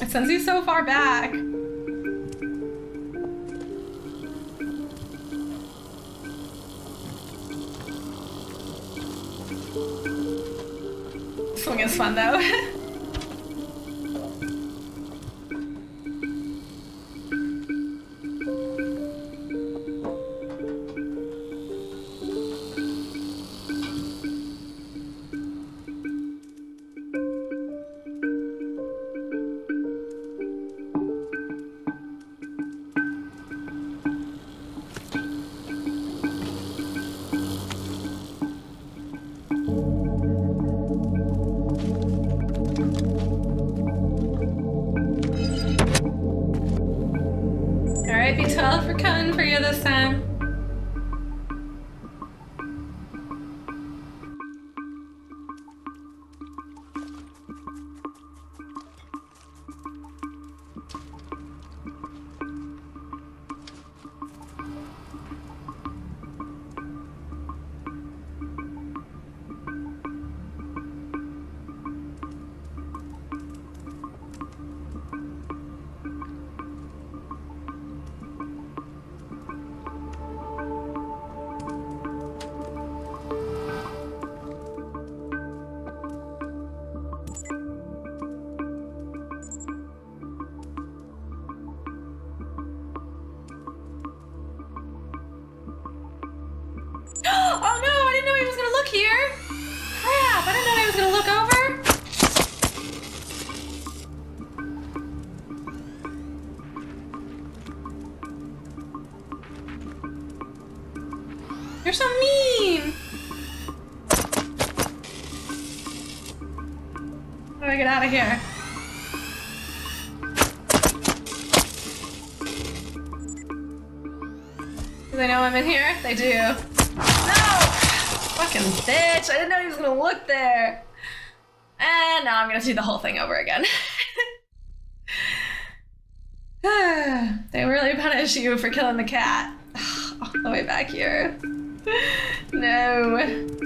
It sends you so far back. It's fun though. Here. Do they know I'm in here? They do. No! Fucking bitch! I didn't know he was gonna look there. And now I'm gonna do the whole thing over again. They really punish you for killing the cat. All the way back here. No.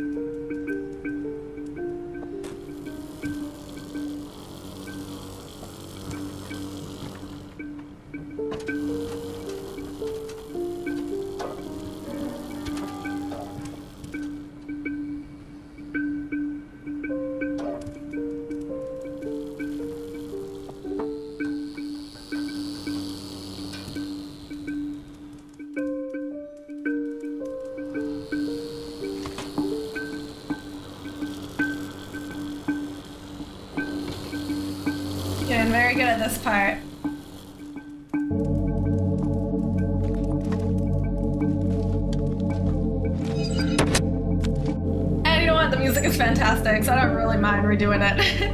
Very good at this part. And you know what? The music is fantastic, so I don't really mind redoing it.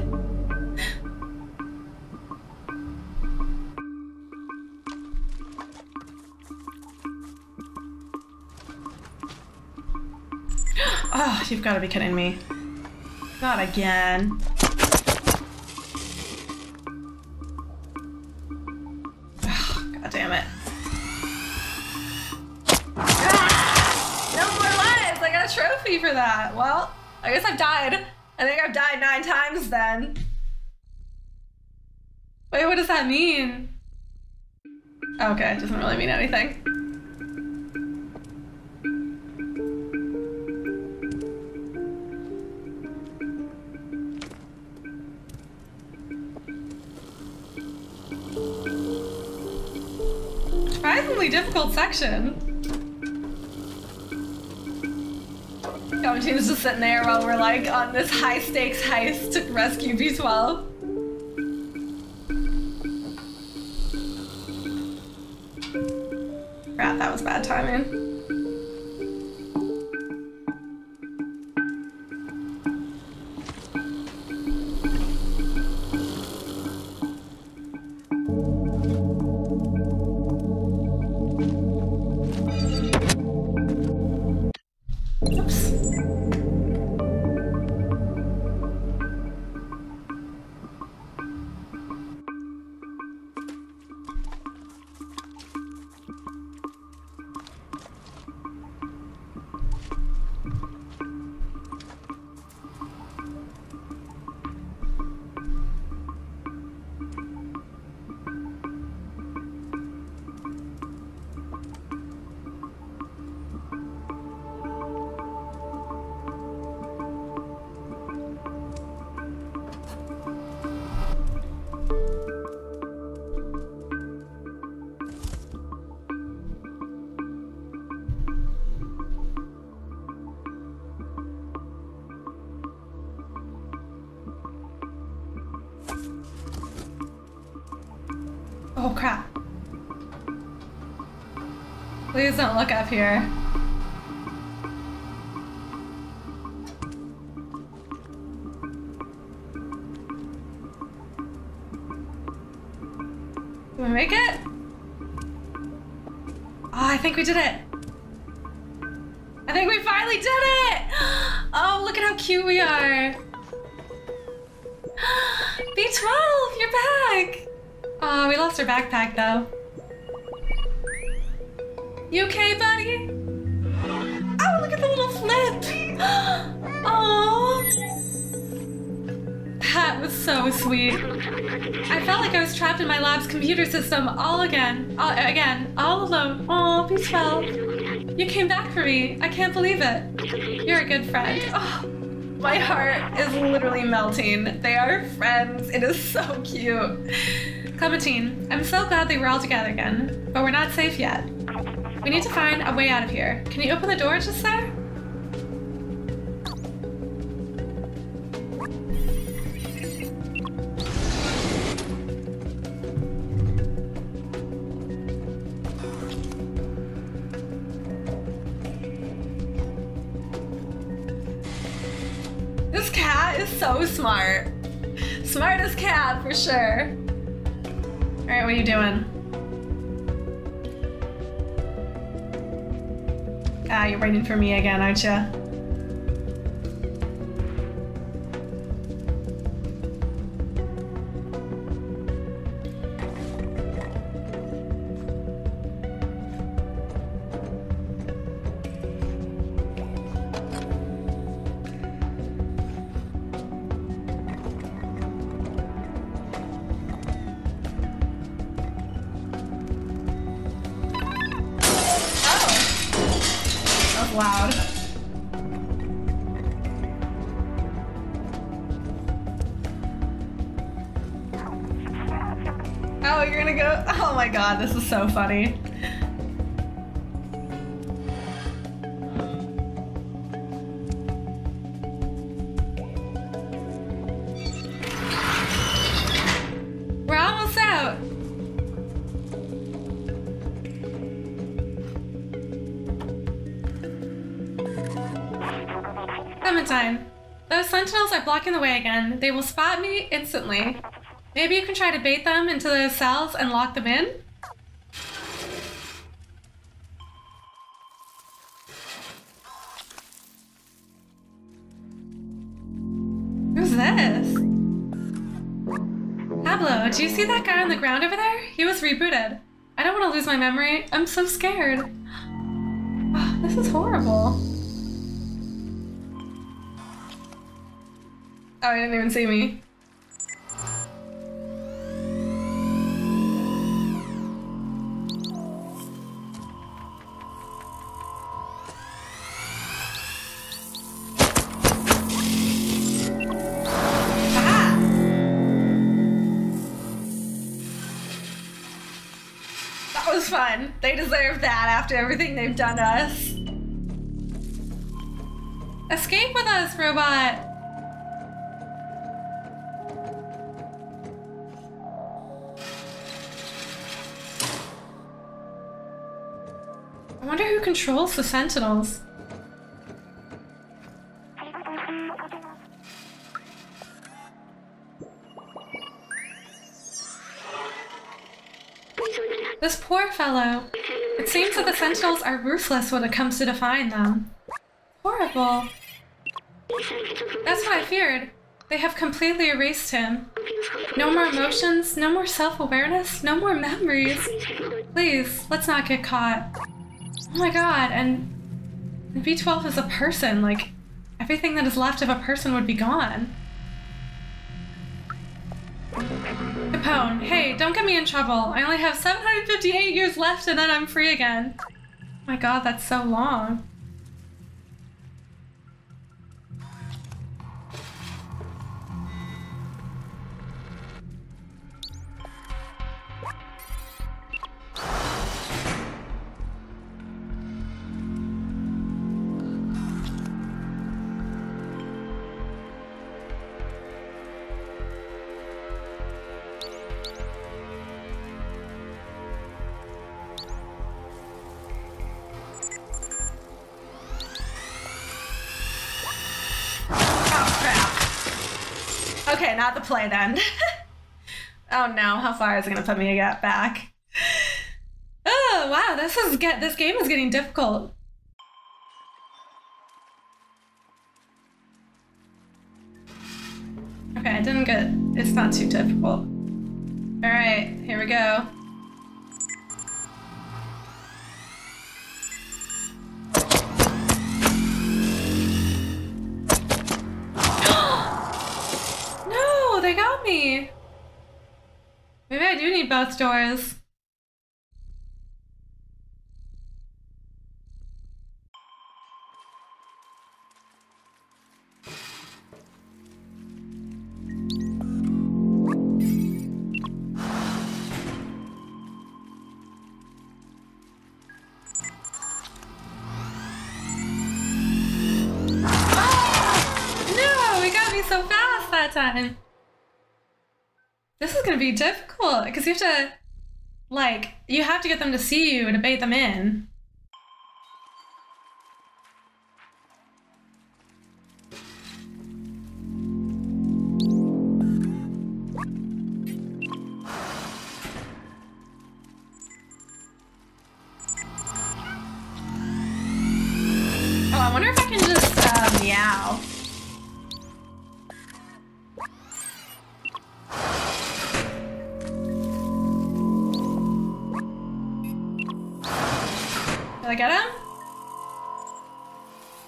Oh, you've got to be kidding me. Not again. For that. Well, I guess I've died. I think I've died nine times then. Wait, what does that mean? Okay, it doesn't really mean anything. Surprisingly difficult section. Team's just sitting there while we're like on this high stakes heist to rescue B twelve. Crap, that was bad timing. Please don't look up here. Did we make it? Oh, I think we did it. I think we finally did it! Oh, look at how cute we are. B twelve, you're back! Oh, we lost our backpack though. You okay, buddy? Oh, look at the little flip! Oh, that was so sweet. I felt like I was trapped in my lab's computer system all again, all again, all alone. Oh, B twelve, you came back for me. I can't believe it. You're a good friend. Oh, my heart is literally melting. They are friends. It is so cute. Clementine, I'm so glad they were all together again, but we're not safe yet. We need to find a way out of here. Can you open the door just there? This cat is so smart. Smartest cat for sure. All right, what are you doing? Ah, you're waiting for me again, aren't you? loud. Oh, you're gonna go? Oh my god, this is so funny. Blocking the way again. They will spot me instantly. Maybe you can try to bait them into those cells and lock them in? Who's this? Pablo, do you see that guy on the ground over there? He was rebooted. I don't want to lose my memory. I'm so scared. Oh, this is horrible. Oh, he didn't even see me. Ah! That was fun. They deserve that after everything they've done to us. Escape with us, robot! I wonder who controls the sentinels. This poor fellow. It seems that the sentinels are ruthless when it comes to defying them. Horrible. That's what I feared. They have completely erased him. No more emotions, no more self-awareness, no more memories. Please, let's not get caught. Oh my god, and B twelve is a person, like, everything that is left of a person would be gone. Capone, hey, don't get me in trouble. I only have seven hundred fifty-eight years left and then I'm free again. Oh my god, that's so long. Not the play then. Oh no, how far is it gonna put me to get back? Oh wow, this is get this game is getting difficult. Okay, I didn't get it's not too difficult. Alright, here we go. Maybe I do need both doors. Ah! No, it got me so fast that time. This is gonna be difficult because you have to, like, you have to get them to see you and bait them in. Oh, I wonder if I can just uh, meow. Did I get him?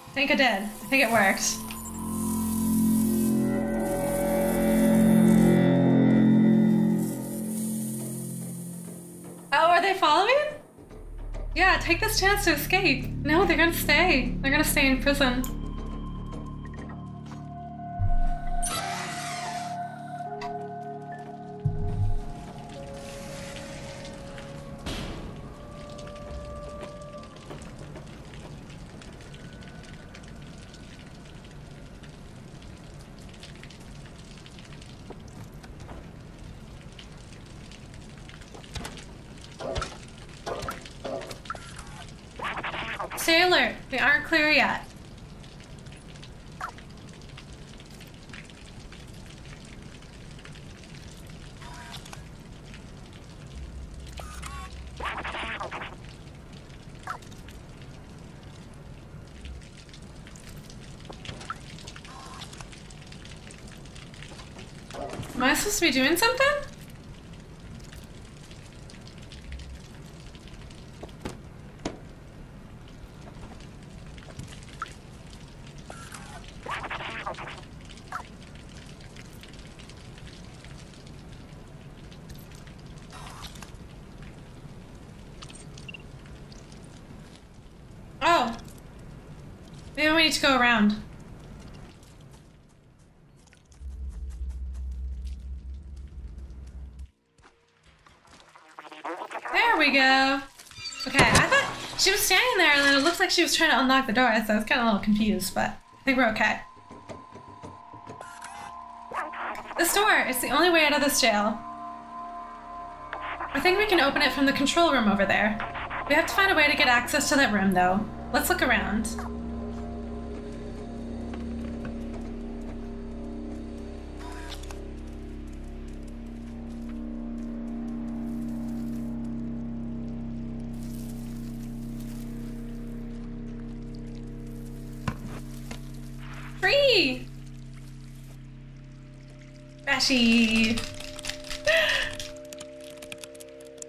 I think I did. I think it worked. Oh, are they following? Yeah, take this chance to escape. No, they're gonna stay. They're gonna stay in prison. They aren't clear yet. Am I supposed to be doing something? To go around. There we go. Okay, I thought she was standing there and then it looked like she was trying to unlock the door, so I was kind of a little confused, but I think we're okay. This door is the only way out of this jail. I think we can open it from the control room over there. We have to find a way to get access to that room, though. Let's look around.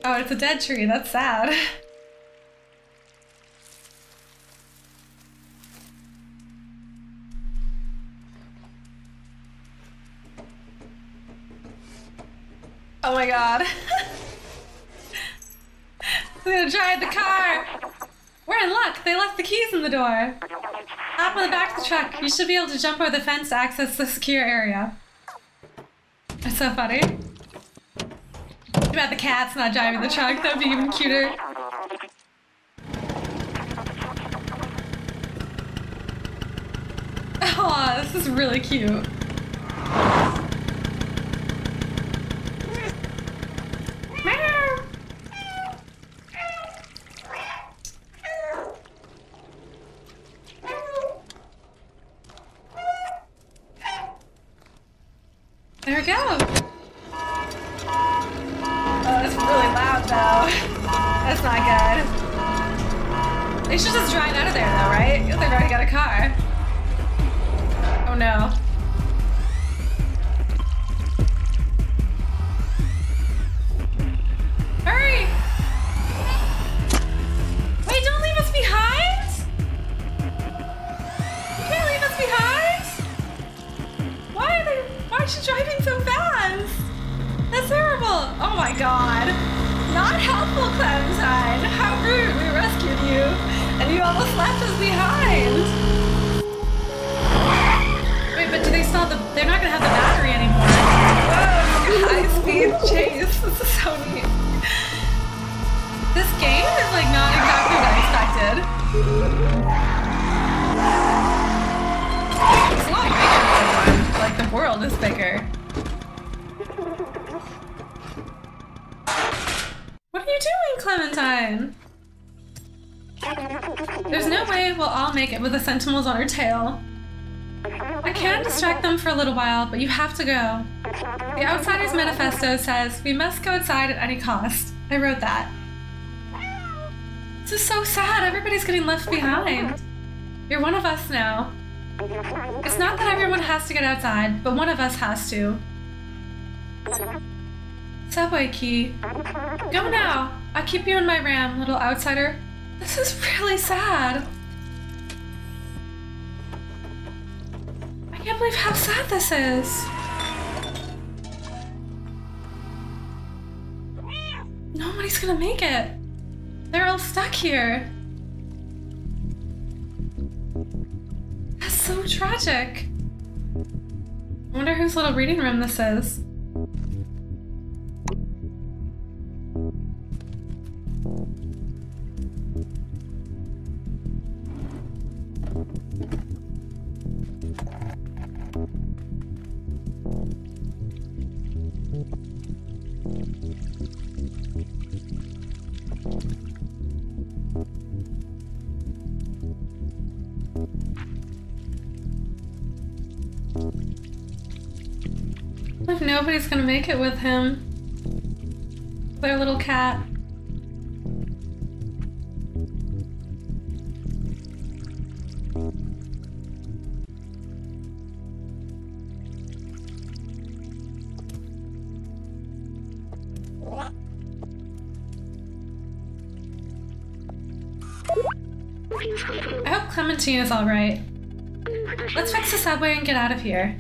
Oh, it's a dead tree. That's sad. Oh my god. They tried the car. We're in luck. They left the keys in the door. Hop on the back of the truck. You should be able to jump over the fence to access the secure area. That's so funny. About the cat's not driving the truck, that'd be even cuter. Aw, this is really cute. Sentinels on her tail. I can distract them for a little while, but you have to go. The Outsider's Manifesto says, we must go outside at any cost. I wrote that. This is so sad. Everybody's getting left behind. You're one of us now. It's not that everyone has to get outside, but one of us has to. Subway key. Go now. I'll keep you in my RAM, little outsider. This is really sad. I can't believe how sad this is. Nobody's gonna make it. They're all stuck here. That's so tragic. I wonder whose little reading room this is. Nobody's gonna make it with him. Their little cat. I hope Clementine is all right. Let's fix the subway and get out of here.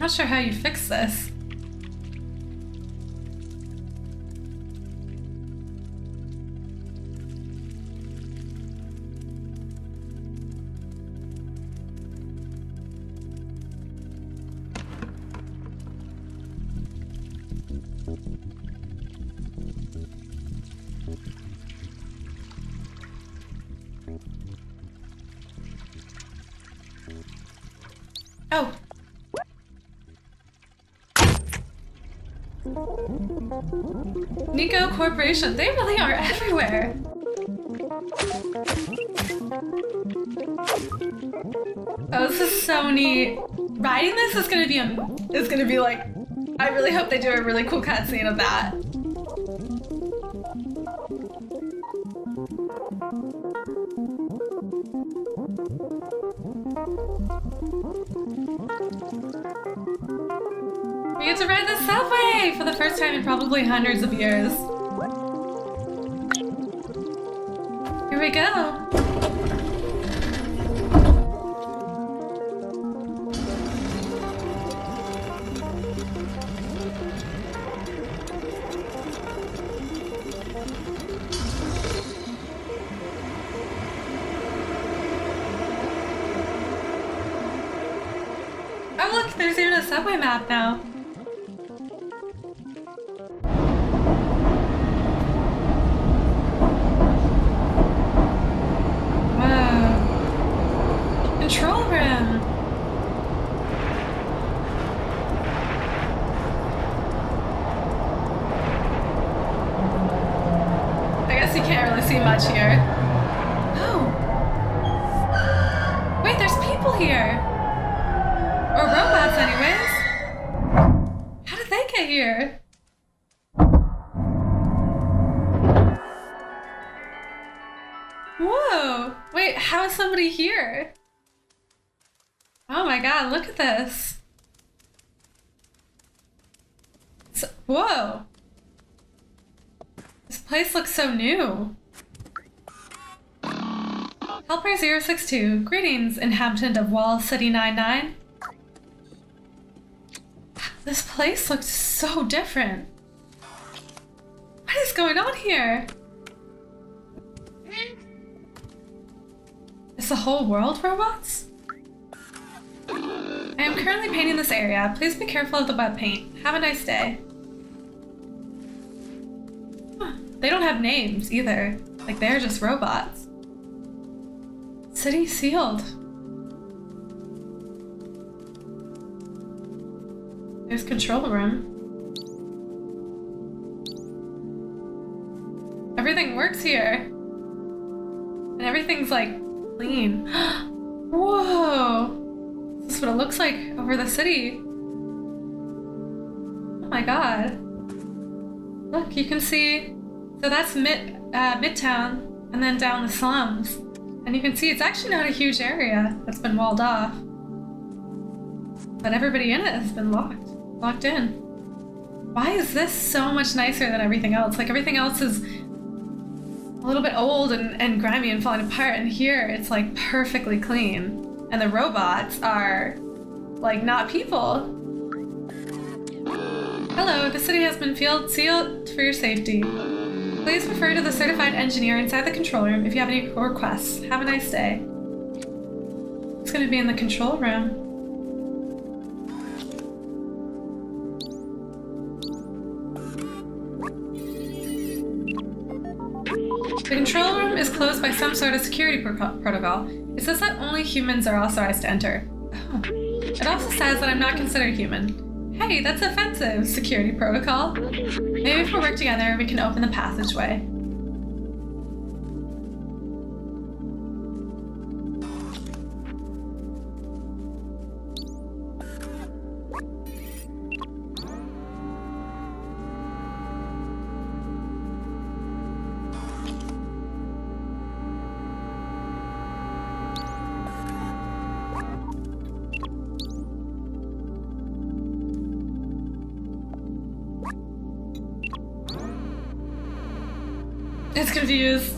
Not sure how you fix this. Oh. Neco Corporation, they really are everywhere! Oh, this is so neat. Riding this is gonna be a, is gonna be like, I really hope they do a really cool cutscene of that. We get to ride the subway for the first time in probably hundreds of years. Here we go. Oh look, there's even a subway map now. This. So, whoa! This place looks so new. Helper zero six two, greetings, inhabitant of Wall City ninety-nine. This place looks so different. What is going on here? Is the whole world robots? I am currently painting this area. Please be careful of the wet paint. Have a nice day. Huh. They don't have names either. Like, they're just robots. City sealed. There's control room. Everything works here. And everything's like clean. Whoa. This is what it looks like over the city. Oh my god. Look, you can see, so that's mid, uh, Midtown and then down the slums. And you can see it's actually not a huge area that's been walled off. But everybody in it has been locked, locked in. Why is this so much nicer than everything else? Like everything else is a little bit old and, and grimy and falling apart, and here it's like perfectly clean. And the robots are like not people. Hello, the city has been field sealed for your safety. Please refer to the certified engineer inside the control room if you have any requests. Have a nice day. It's gonna be in the control room. The control room is closed by some sort of security pro protocol. It says that only humans are authorized to enter. Oh. It also says that I'm not considered human. Hey, that's offensive, security protocol. Maybe if we work together, we can open the passageway. It's confused.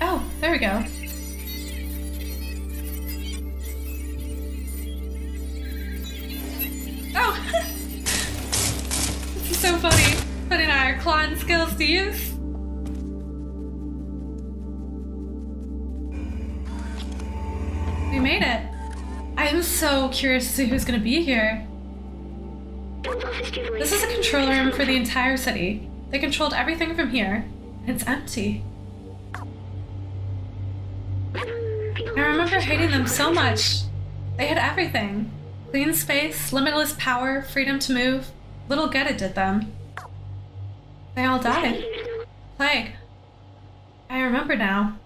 Oh, there we go. Oh! This is so funny. Putting our clawing skills to use. We made it. I'm so curious to see who's gonna be here. This is a control room for the entire city. They controlled everything from here, and it's empty. I remember hating them so much. They had everything. Clean space, limitless power, freedom to move. Little good it did them. They all died. Plague. I remember now.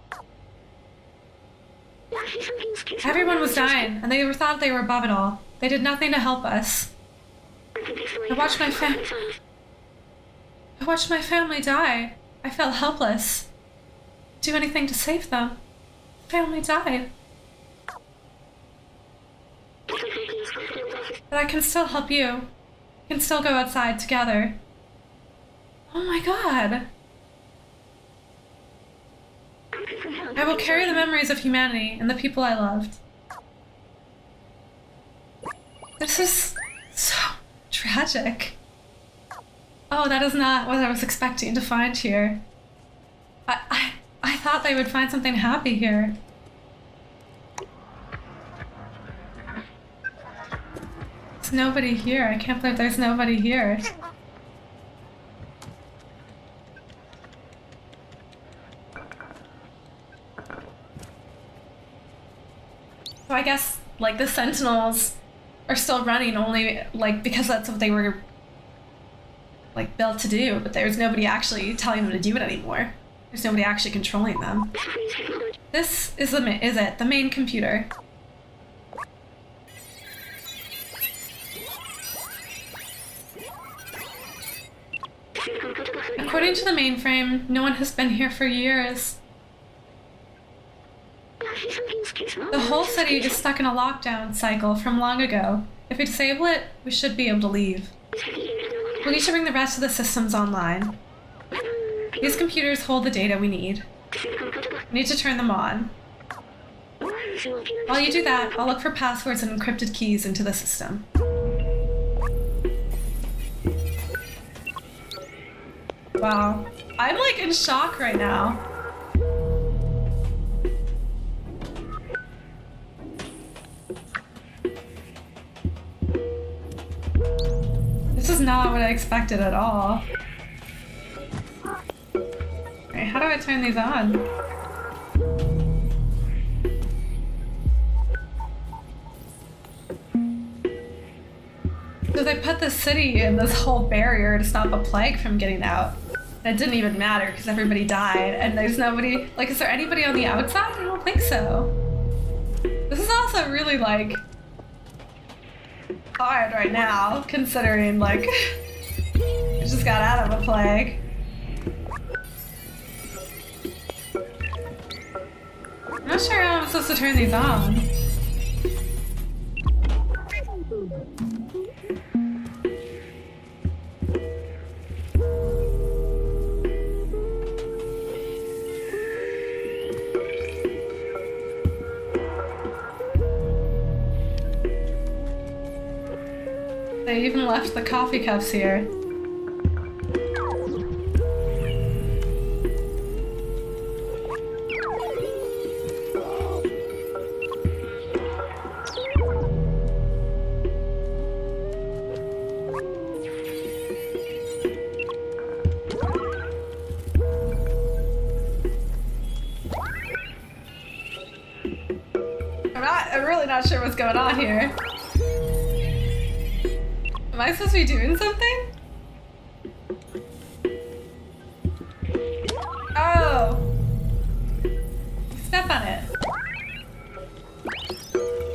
Everyone was dying, and they were thought they were above it all. They did nothing to help us. I watched my fam- I watched my family die. I felt helpless. Do anything to save them. Family died. But I can still help you. We can still go outside together. Oh my god. I will carry the memories of humanity and the people I loved. This is so tragic. Oh, that is not what I was expecting to find here. I, I, I thought they would find something happy here. There's nobody here. I can't believe there's nobody here. So I guess, like, the Sentinels are still running only, like, because that's what they were, like, built to do, but there's nobody actually telling them to do it anymore. There's nobody actually controlling them. This is the, is it, the main computer. According to the mainframe, no one has been here for years. The whole city is stuck in a lockdown cycle from long ago. If we disable it, we should be able to leave. We need to bring the rest of the systems online. These computers hold the data we need. We need to turn them on. While you do that, I'll look for passwords and encrypted keys into the system. Wow. I'm like in shock right now. This is not what I expected at all. Alright, how do I turn these on? So they put the city in this whole barrier to stop a plague from getting out. It didn't even matter because everybody died and there's nobody- like, is there anybody on the outside? I don't think so. This is also really, like, hard right now, considering, like, I just got out of a plague. sure how I'm supposed to turn these on. They even left the coffee cups here. I'm not, I'm really not sure what's going on here. Am I supposed to be doing something? Oh! Step on it.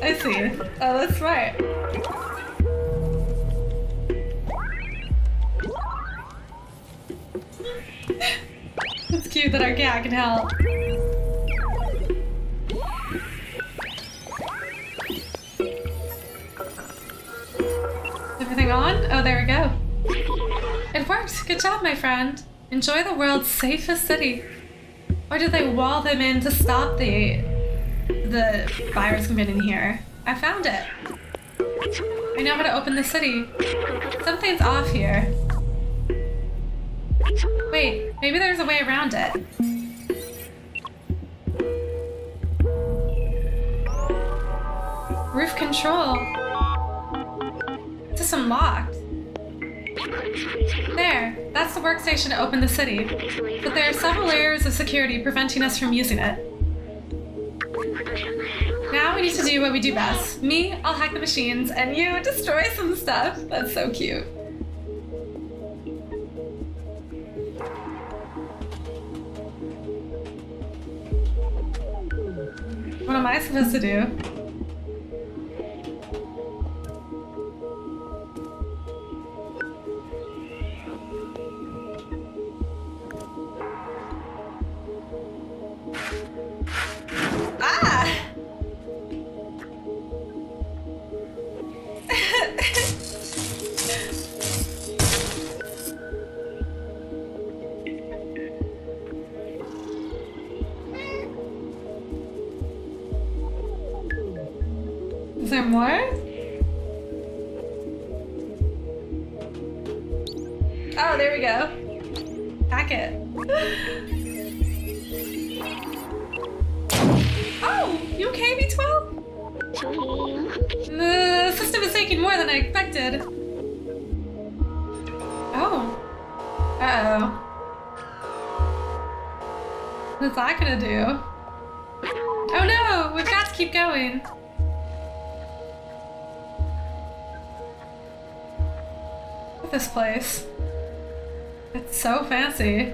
I see. Oh, that's smart. It's cute that our cat can help. On? Oh, there we go. It worked! Good job, my friend. Enjoy the world's safest city. Or did they wall them in to stop the the virus from getting here? I found it. I know how to open the city. Something's off here. Wait, maybe there's a way around it. Roof control. This is unlocked. There, that's the workstation to open the city, but there are several layers of security preventing us from using it. Now we need to do what we do best. Me, I'll hack the machines, and you, destroy some stuff. That's so cute. What am I supposed to do? Is there more? Oh, there we go. Hack it. Oh, you okay, B twelve? The system is taking more than I expected. Oh. Uh-oh. What's that gonna do? Oh no, we've got to keep going. This place. It's so fancy.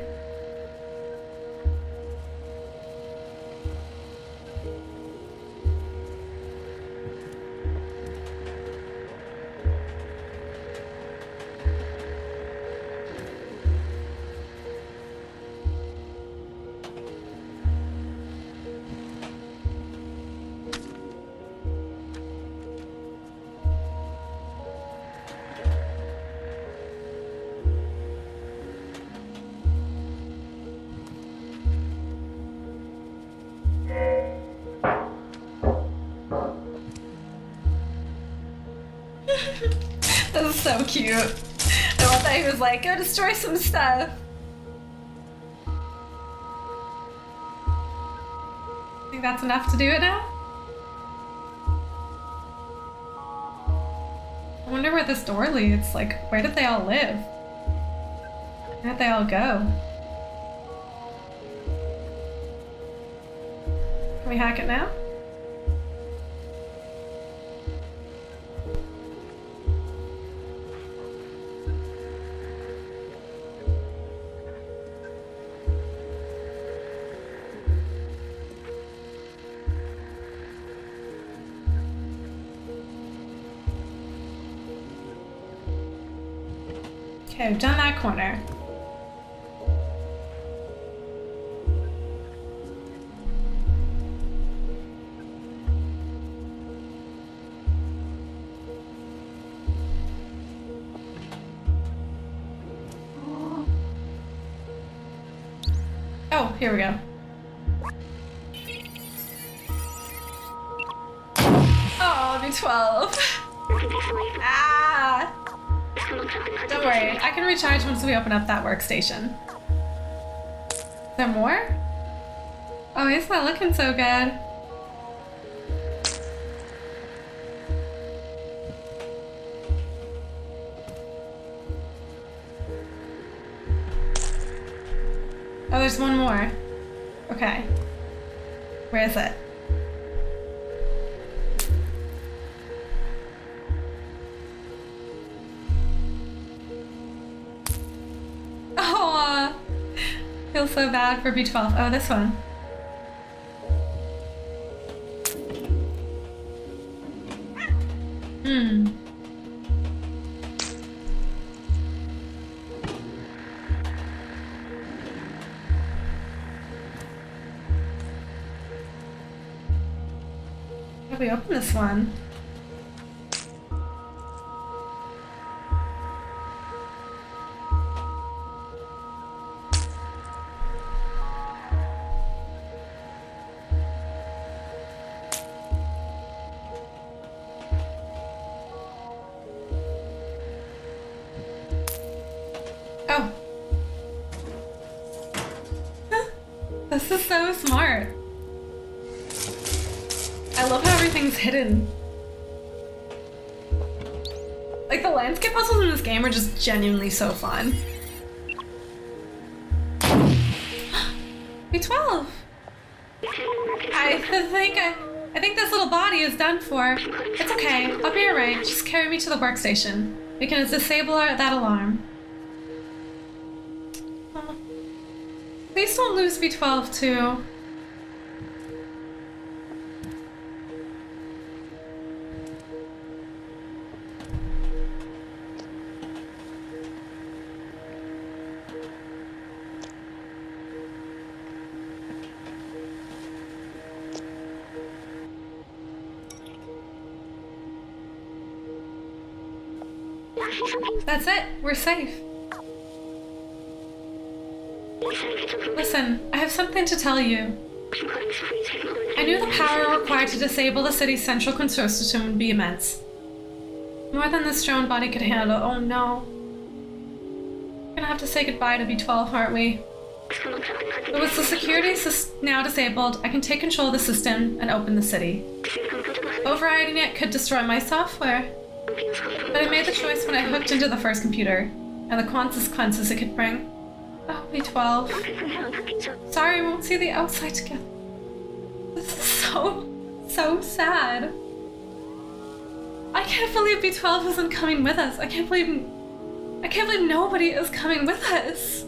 So cute. I love that he was like, go destroy some stuff. Think that's enough to do it now? I wonder where this door leads. Like, where did they all live? Where did they all go? Can we hack it now? Okay, I've done that corner. Here we go. Oh, B twelve. Ah! Don't worry, I can recharge once we open up that workstation. Is there more? Oh, it's not looking so good. Oh, there's one more. Okay. Where is it? Oh, I feel so bad for B twelve. Oh, this one. Hmm. We open this one. Oh. This is so smart. I love how everything's hidden. Like, the landscape puzzles in this game are just genuinely so fun. B twelve! I think I, I think this little body is done for. It's okay, I'll be alright. Just carry me to the workstation. We can disable our, that alarm. Oh. Please don't lose B twelve too. That's it. We're safe. Listen, I have something to tell you. I knew the power required to disable the city's central control system would be immense. More than this drone body could handle. Oh no. We're gonna have to say goodbye to B twelve, aren't we? But with the security now disabled, I can take control of the system and open the city. Overriding it could destroy my software. But I made the choice when I hooked into the first computer, and the consequences it could bring. Oh, B twelve. Sorry, we won't see the outside together. This is so, so sad. I can't believe B twelve isn't coming with us. I can't believe, I can't believe nobody is coming with us.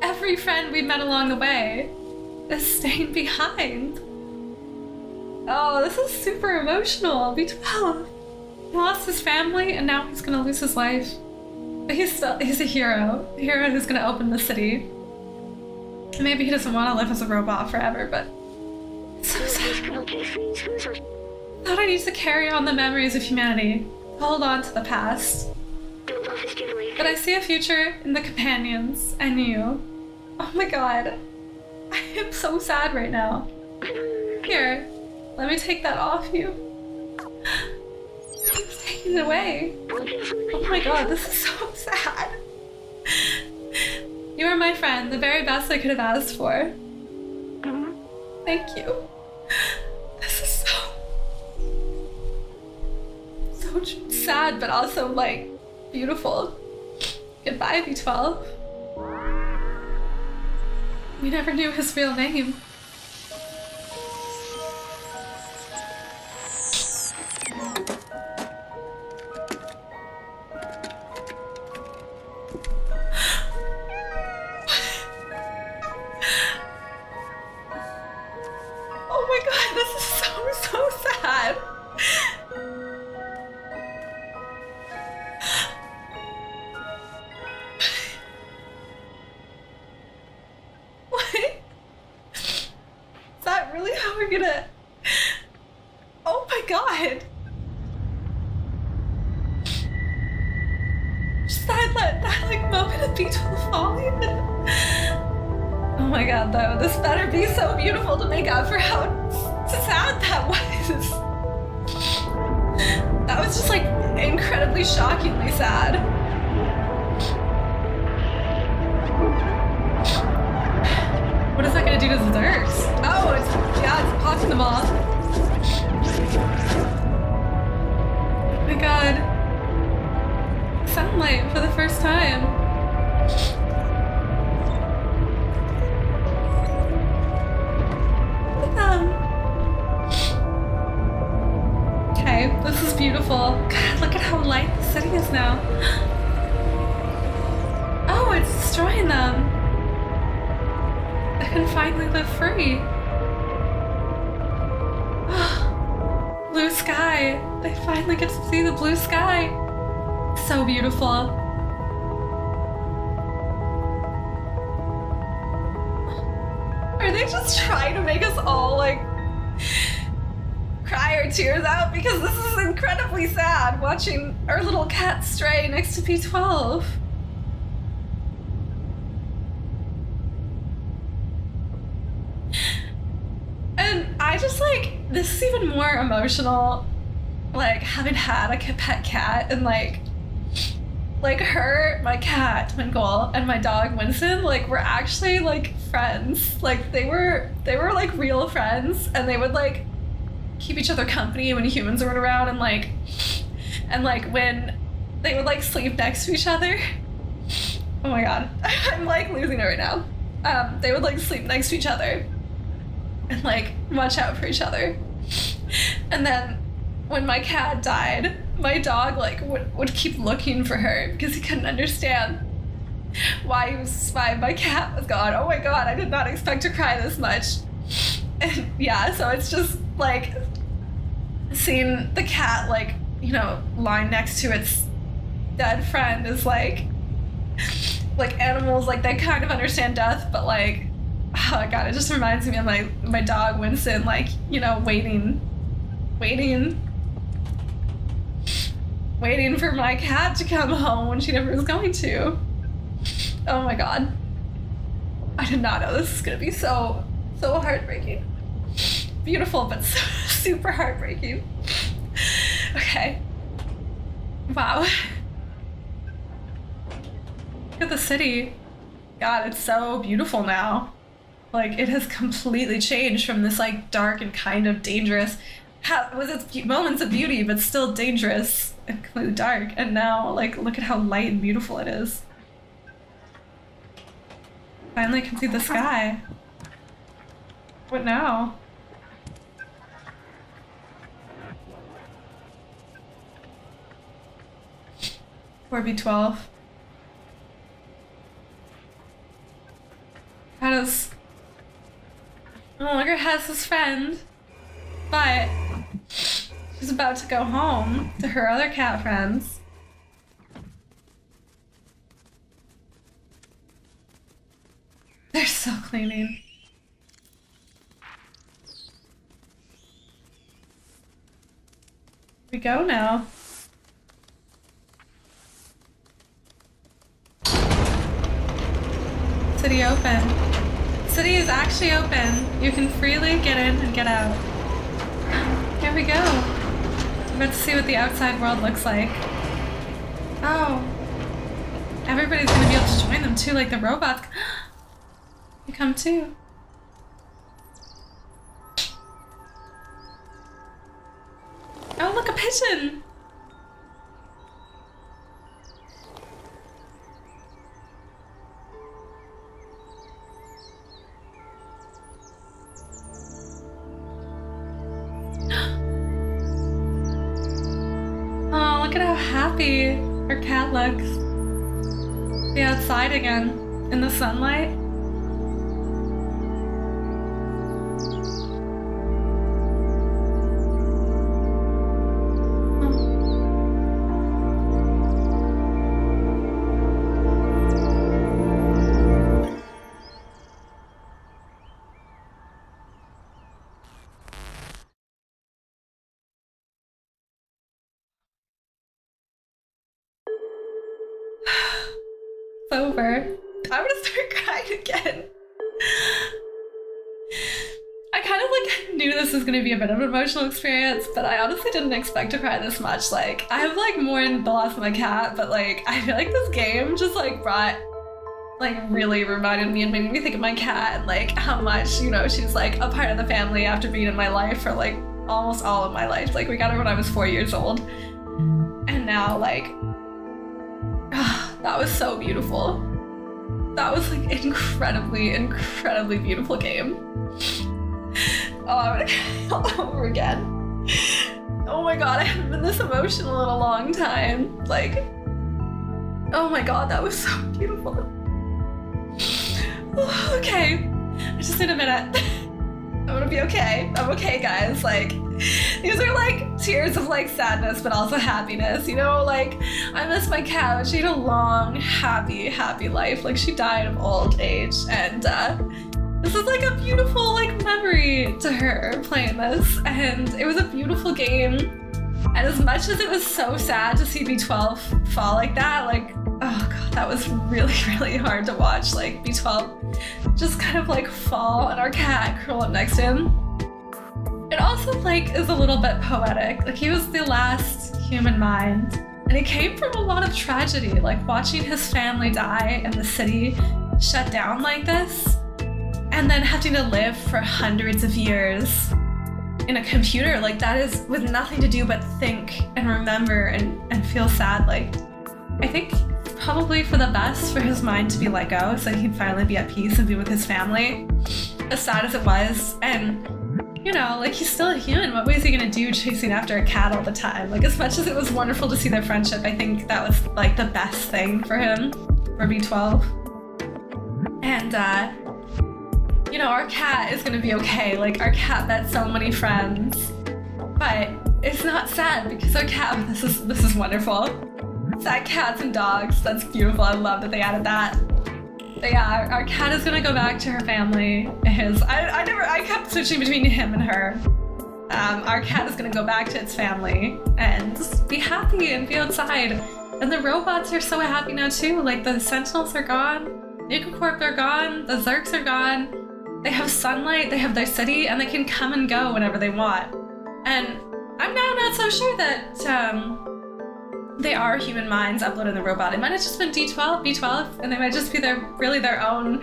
Every friend we met along the way is staying behind. Oh, this is super emotional, B twelve. He lost his family, and now he's gonna lose his life. But he's still, he's a hero. A hero who's gonna open the city. Maybe he doesn't want to live as a robot forever, but... It's so sad. I thought I needed to carry on the memories of humanity. Hold on to the past. But I see a future in the companions, and you. Oh my god. I am so sad right now. Here, let me take that off you. He's taking it away. Oh my god, this is so sad. You were my friend, the very best I could have asked for. Thank you. This is so... so sad, but also, like, beautiful. Goodbye, B twelve. We never knew his real name. Oh my god, though. This better be so beautiful to make up for how sad that was. That was just, like, incredibly shockingly sad. What is that gonna do to desserts? Oh, it's, yeah, it's popping them off. Oh my god. Sunlight for the first time. Look at them. Okay, this is beautiful. God, look at how light the city is now. Oh, it's destroying them. I can finally live free. Blue sky. They finally get to see the blue sky. So beautiful. Are they just trying to make us all like cry or tears out? Because this is incredibly sad, watching our little cat Stray next to B twelve. And I just like, this is even more emotional, like having had a pet cat and like, like her, my cat, Mingol, and my dog, Winston, like were actually like friends. Like they were, they were like real friends, and they would like keep each other company when humans weren't around, and like, and like when they would like sleep next to each other. Oh my God, I'm like losing it right now. Um, they would like sleep next to each other and like watch out for each other. And then when my cat died, my dog like would, would keep looking for her because he couldn't understand why he was why my cat was gone. Oh my God, I did not expect to cry this much. And yeah, so it's just like seeing the cat like, you know, lying next to its dead friend is like, like animals, like they kind of understand death, but like, oh God, it just reminds me of my, my dog, Winston, like, you know, waiting, waiting, waiting for my cat to come home when she never was going to. Oh my God. I did not know this is gonna be so, so heartbreaking. Beautiful, but so, super heartbreaking. Okay. Wow. Look at the city. God, it's so beautiful now. Like, it has completely changed from this, like, dark and kind of dangerous, ha with its moments of beauty, but still dangerous and completely dark. And now, like, look at how light and beautiful it is. Finally can see the sky. What now? Poor B twelve. How does... no longer has his friend, but she's about to go home to her other cat friends. They're still cleaning. We go now. City open. The city is actually open. You can freely get in and get out. Here we go. I'm about to see what the outside world looks like. Oh. Everybody's gonna be able to join them too, like the robots. You come too. Oh, look, a pigeon! Her cat looks. Be outside again in the sunlight. Over. I'm gonna start crying again. I kind of like knew this was going to be a bit of an emotional experience, but I honestly didn't expect to cry this much. Like, I have like more in The Last of My Cat, but like I feel like this game just like brought, like really reminded me and made me think of my cat and like how much, you know, she's like a part of the family after being in my life for like almost all of my life. Like we got her when I was four years old. And now like, oh, that was so beautiful. That was like incredibly, incredibly beautiful game. Oh, I'm gonna cry all over again. Oh my God, I haven't been this emotional in a long time. Like, oh my God, that was so beautiful. Oh, okay, I just need a minute. I'm gonna be okay. I'm okay, guys. Like, these are like tears of like sadness, but also happiness, you know? Like, I miss my cat. She had a long, happy, happy life. Like, she died of old age, and uh, this is like a beautiful like memory to her playing this, and it was a beautiful game. And as much as it was so sad to see B twelve fall like that, like, oh God, that was really, really hard to watch. Like B twelve just kind of like fall and our cat curl up next to him. It also like is a little bit poetic. Like he was the last human mind and he came from a lot of tragedy, like watching his family die and the city shut down like this and then having to live for hundreds of years in a computer like that is with nothing to do but think and remember and, and feel sad. Like, I think probably for the best for his mind to be let go so he'd finally be at peace and be with his family, as sad as it was. And you know, like he's still a human. What was he gonna do chasing after a cat all the time? Like as much as it was wonderful to see their friendship, I think that was like the best thing for him, for B twelve. And uh, you know, our cat is gonna be okay. Like our cat met so many friends, but it's not sad because our cat, this is, this is wonderful. Sad cats and dogs, that's beautiful. I love that they added that. But yeah, our, our cat is gonna go back to her family, his, I, I never, I kept switching between him and her. Um, our cat is gonna go back to its family and just be happy and be outside. And the robots are so happy now too. Like the Sentinels are gone, Neco Corp are gone, the Zergs are gone. They have sunlight, they have their city, and they can come and go whenever they want. And I'm now not so sure that um, they are human minds uploaded in the robot. It might have just been D twelve, B twelve, and they might just be their really their own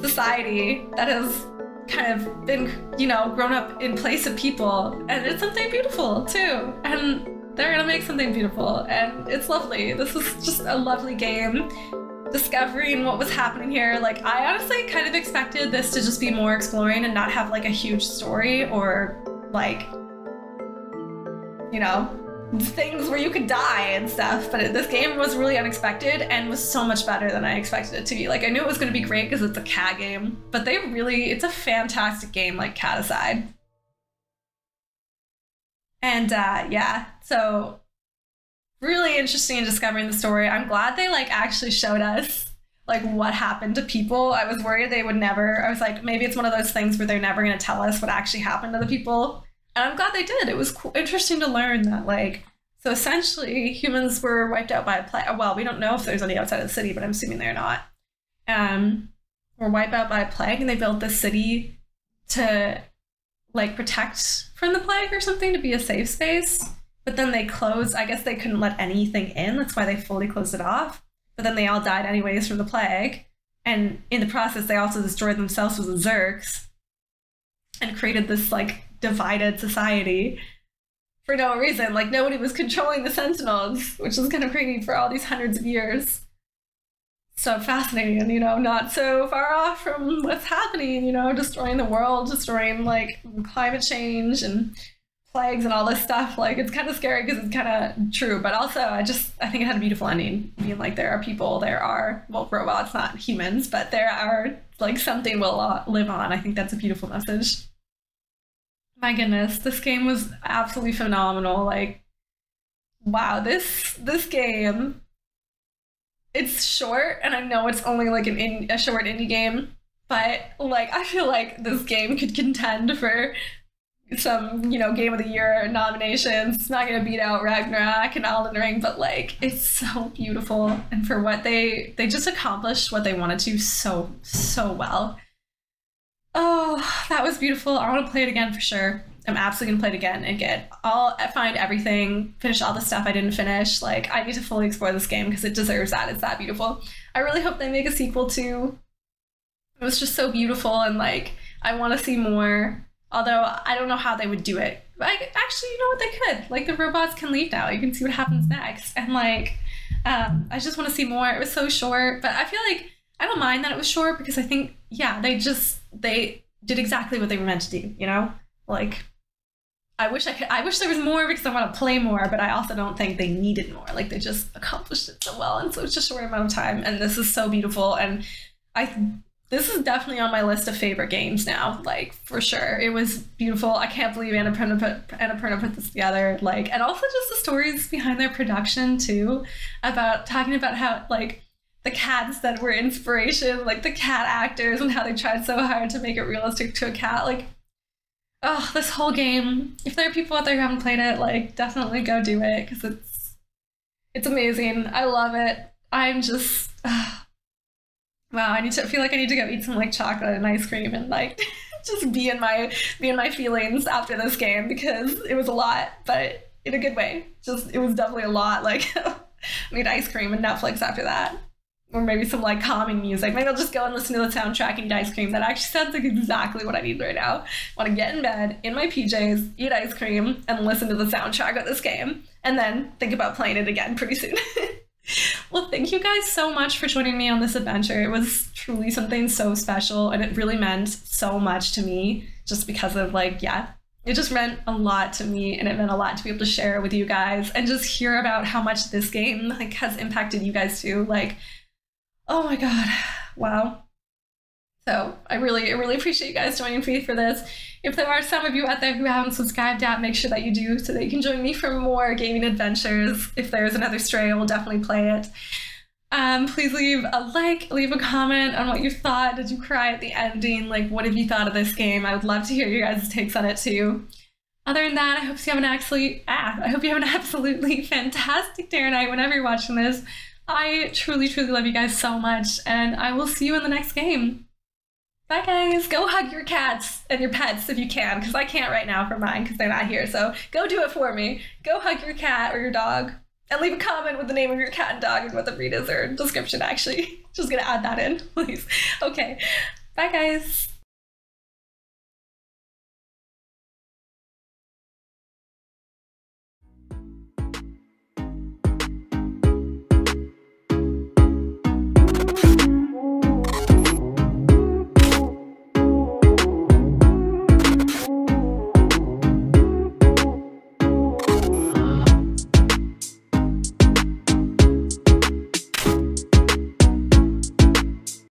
society that has kind of been, you know, grown up in place of people. And it's something beautiful too. And they're gonna make something beautiful. And it's lovely. This is just a lovely game. Discovering what was happening here. Like, I honestly kind of expected this to just be more exploring and not have like a huge story or like, you know, things where you could die and stuff, but it, this game was really unexpected and was so much better than I expected it to be. Like, I knew it was going to be great because it's a cat game, but they really, it's a fantastic game, like cat aside. And uh, yeah, so really interesting in discovering the story. I'm glad they like actually showed us like what happened to people. I was worried they would never, I was like, maybe it's one of those things where they're never gonna tell us what actually happened to the people. And I'm glad they did. It was cool, interesting to learn that like, so essentially humans were wiped out by a plague. Well, we don't know if there's any outside of the city, but I'm assuming they're not. Um, were wiped out by a plague and they built this city to like protect from the plague or something, to be a safe space. But then they closed, I guess they couldn't let anything in, that's why they fully closed it off. But then they all died anyways from the plague. And in the process, they also destroyed themselves with the Zergs and created this like divided society for no reason. Like nobody was controlling the Sentinels, which is kind of crazy for all these hundreds of years. So fascinating, and you know, not so far off from what's happening, you know, destroying the world, destroying like climate change and plagues and all this stuff. Like it's kind of scary because it's kind of true, but also I just I think it had a beautiful ending. I mean, like there are people, there are well robots, not humans, but there are like something will live on. I think that's a beautiful message. My goodness, this game was absolutely phenomenal. Like wow, this this game, it's short, and I know it's only like an in, a short indie game, but like I feel like this game could contend for some, you know, Game of the Year nominations. It's not gonna beat out Ragnarok and Elden Ring, but like it's so beautiful, and for what they they just accomplished what they wanted to so so well. Oh, that was beautiful. I want to play it again for sure. I'm absolutely gonna play it again and get all, find everything, finish all the stuff I didn't finish. Like, I need to fully explore this game because it deserves that. It's that beautiful. I really hope they make a sequel too. It was just so beautiful, and like, I want to see more. Although I don't know how they would do it. Like, actually, you know what, they could. Like, the robots can leave now. You can see what happens next. And like, um, I just want to see more. It was so short, but I feel like I don't mind that it was short because I think, yeah, they just they did exactly what they were meant to do. You know, like, I wish I could. I wish there was more because I want to play more, but I also don't think they needed more. Like, they just accomplished it so well in such a short amount of time. And this is so beautiful. And I. This is definitely on my list of favorite games now, like, for sure. It was beautiful. I can't believe Annapurna put, Annapurna put this together, like, and also just the stories behind their production, too, about talking about how, like, the cats that were inspiration, like, the cat actors and how they tried so hard to make it realistic to a cat, like, oh, this whole game. If there are people out there who haven't played it, like, definitely go do it, because it's, it's amazing. I love it. I'm just... Uh, Wow, I need to I feel like I need to go eat some like chocolate and ice cream and like just be in my be in my feelings after this game, because it was a lot, but in a good way. Just it was definitely a lot. Like, I need ice cream and Netflix after that, or maybe some like calming music. Maybe I'll just go and listen to the soundtrack and eat ice cream. That actually sounds like exactly what I need right now. I want to get in bed in my P Js, eat ice cream, and listen to the soundtrack of this game, and then think about playing it again pretty soon. Well, thank you guys so much for joining me on this adventure. It was truly something so special, and it really meant so much to me just because of like, yeah, it just meant a lot to me, and it meant a lot to be able to share it with you guys and just hear about how much this game like has impacted you guys too. Like, oh my God, wow. So I really, I really appreciate you guys joining me for this. If there are some of you out there who haven't subscribed yet, make sure that you do so that you can join me for more gaming adventures. If there's another Stray, I will definitely play it. Um, please leave a like, leave a comment on what you thought. Did you cry at the ending? Like, what have you thought of this game? I would love to hear your guys' takes on it too. Other than that, I hope you have an actually, ah, I hope you have an absolutely fantastic day or night whenever you're watching this. I truly, truly love you guys so much, and I will see you in the next game. Bye guys, go hug your cats and your pets if you can, because I can't right now for mine because they're not here, so go do it for me. Go hug your cat or your dog, and leave a comment with the name of your cat and dog and what the breed is, or description actually. Just gonna add that in, please. Okay, bye guys.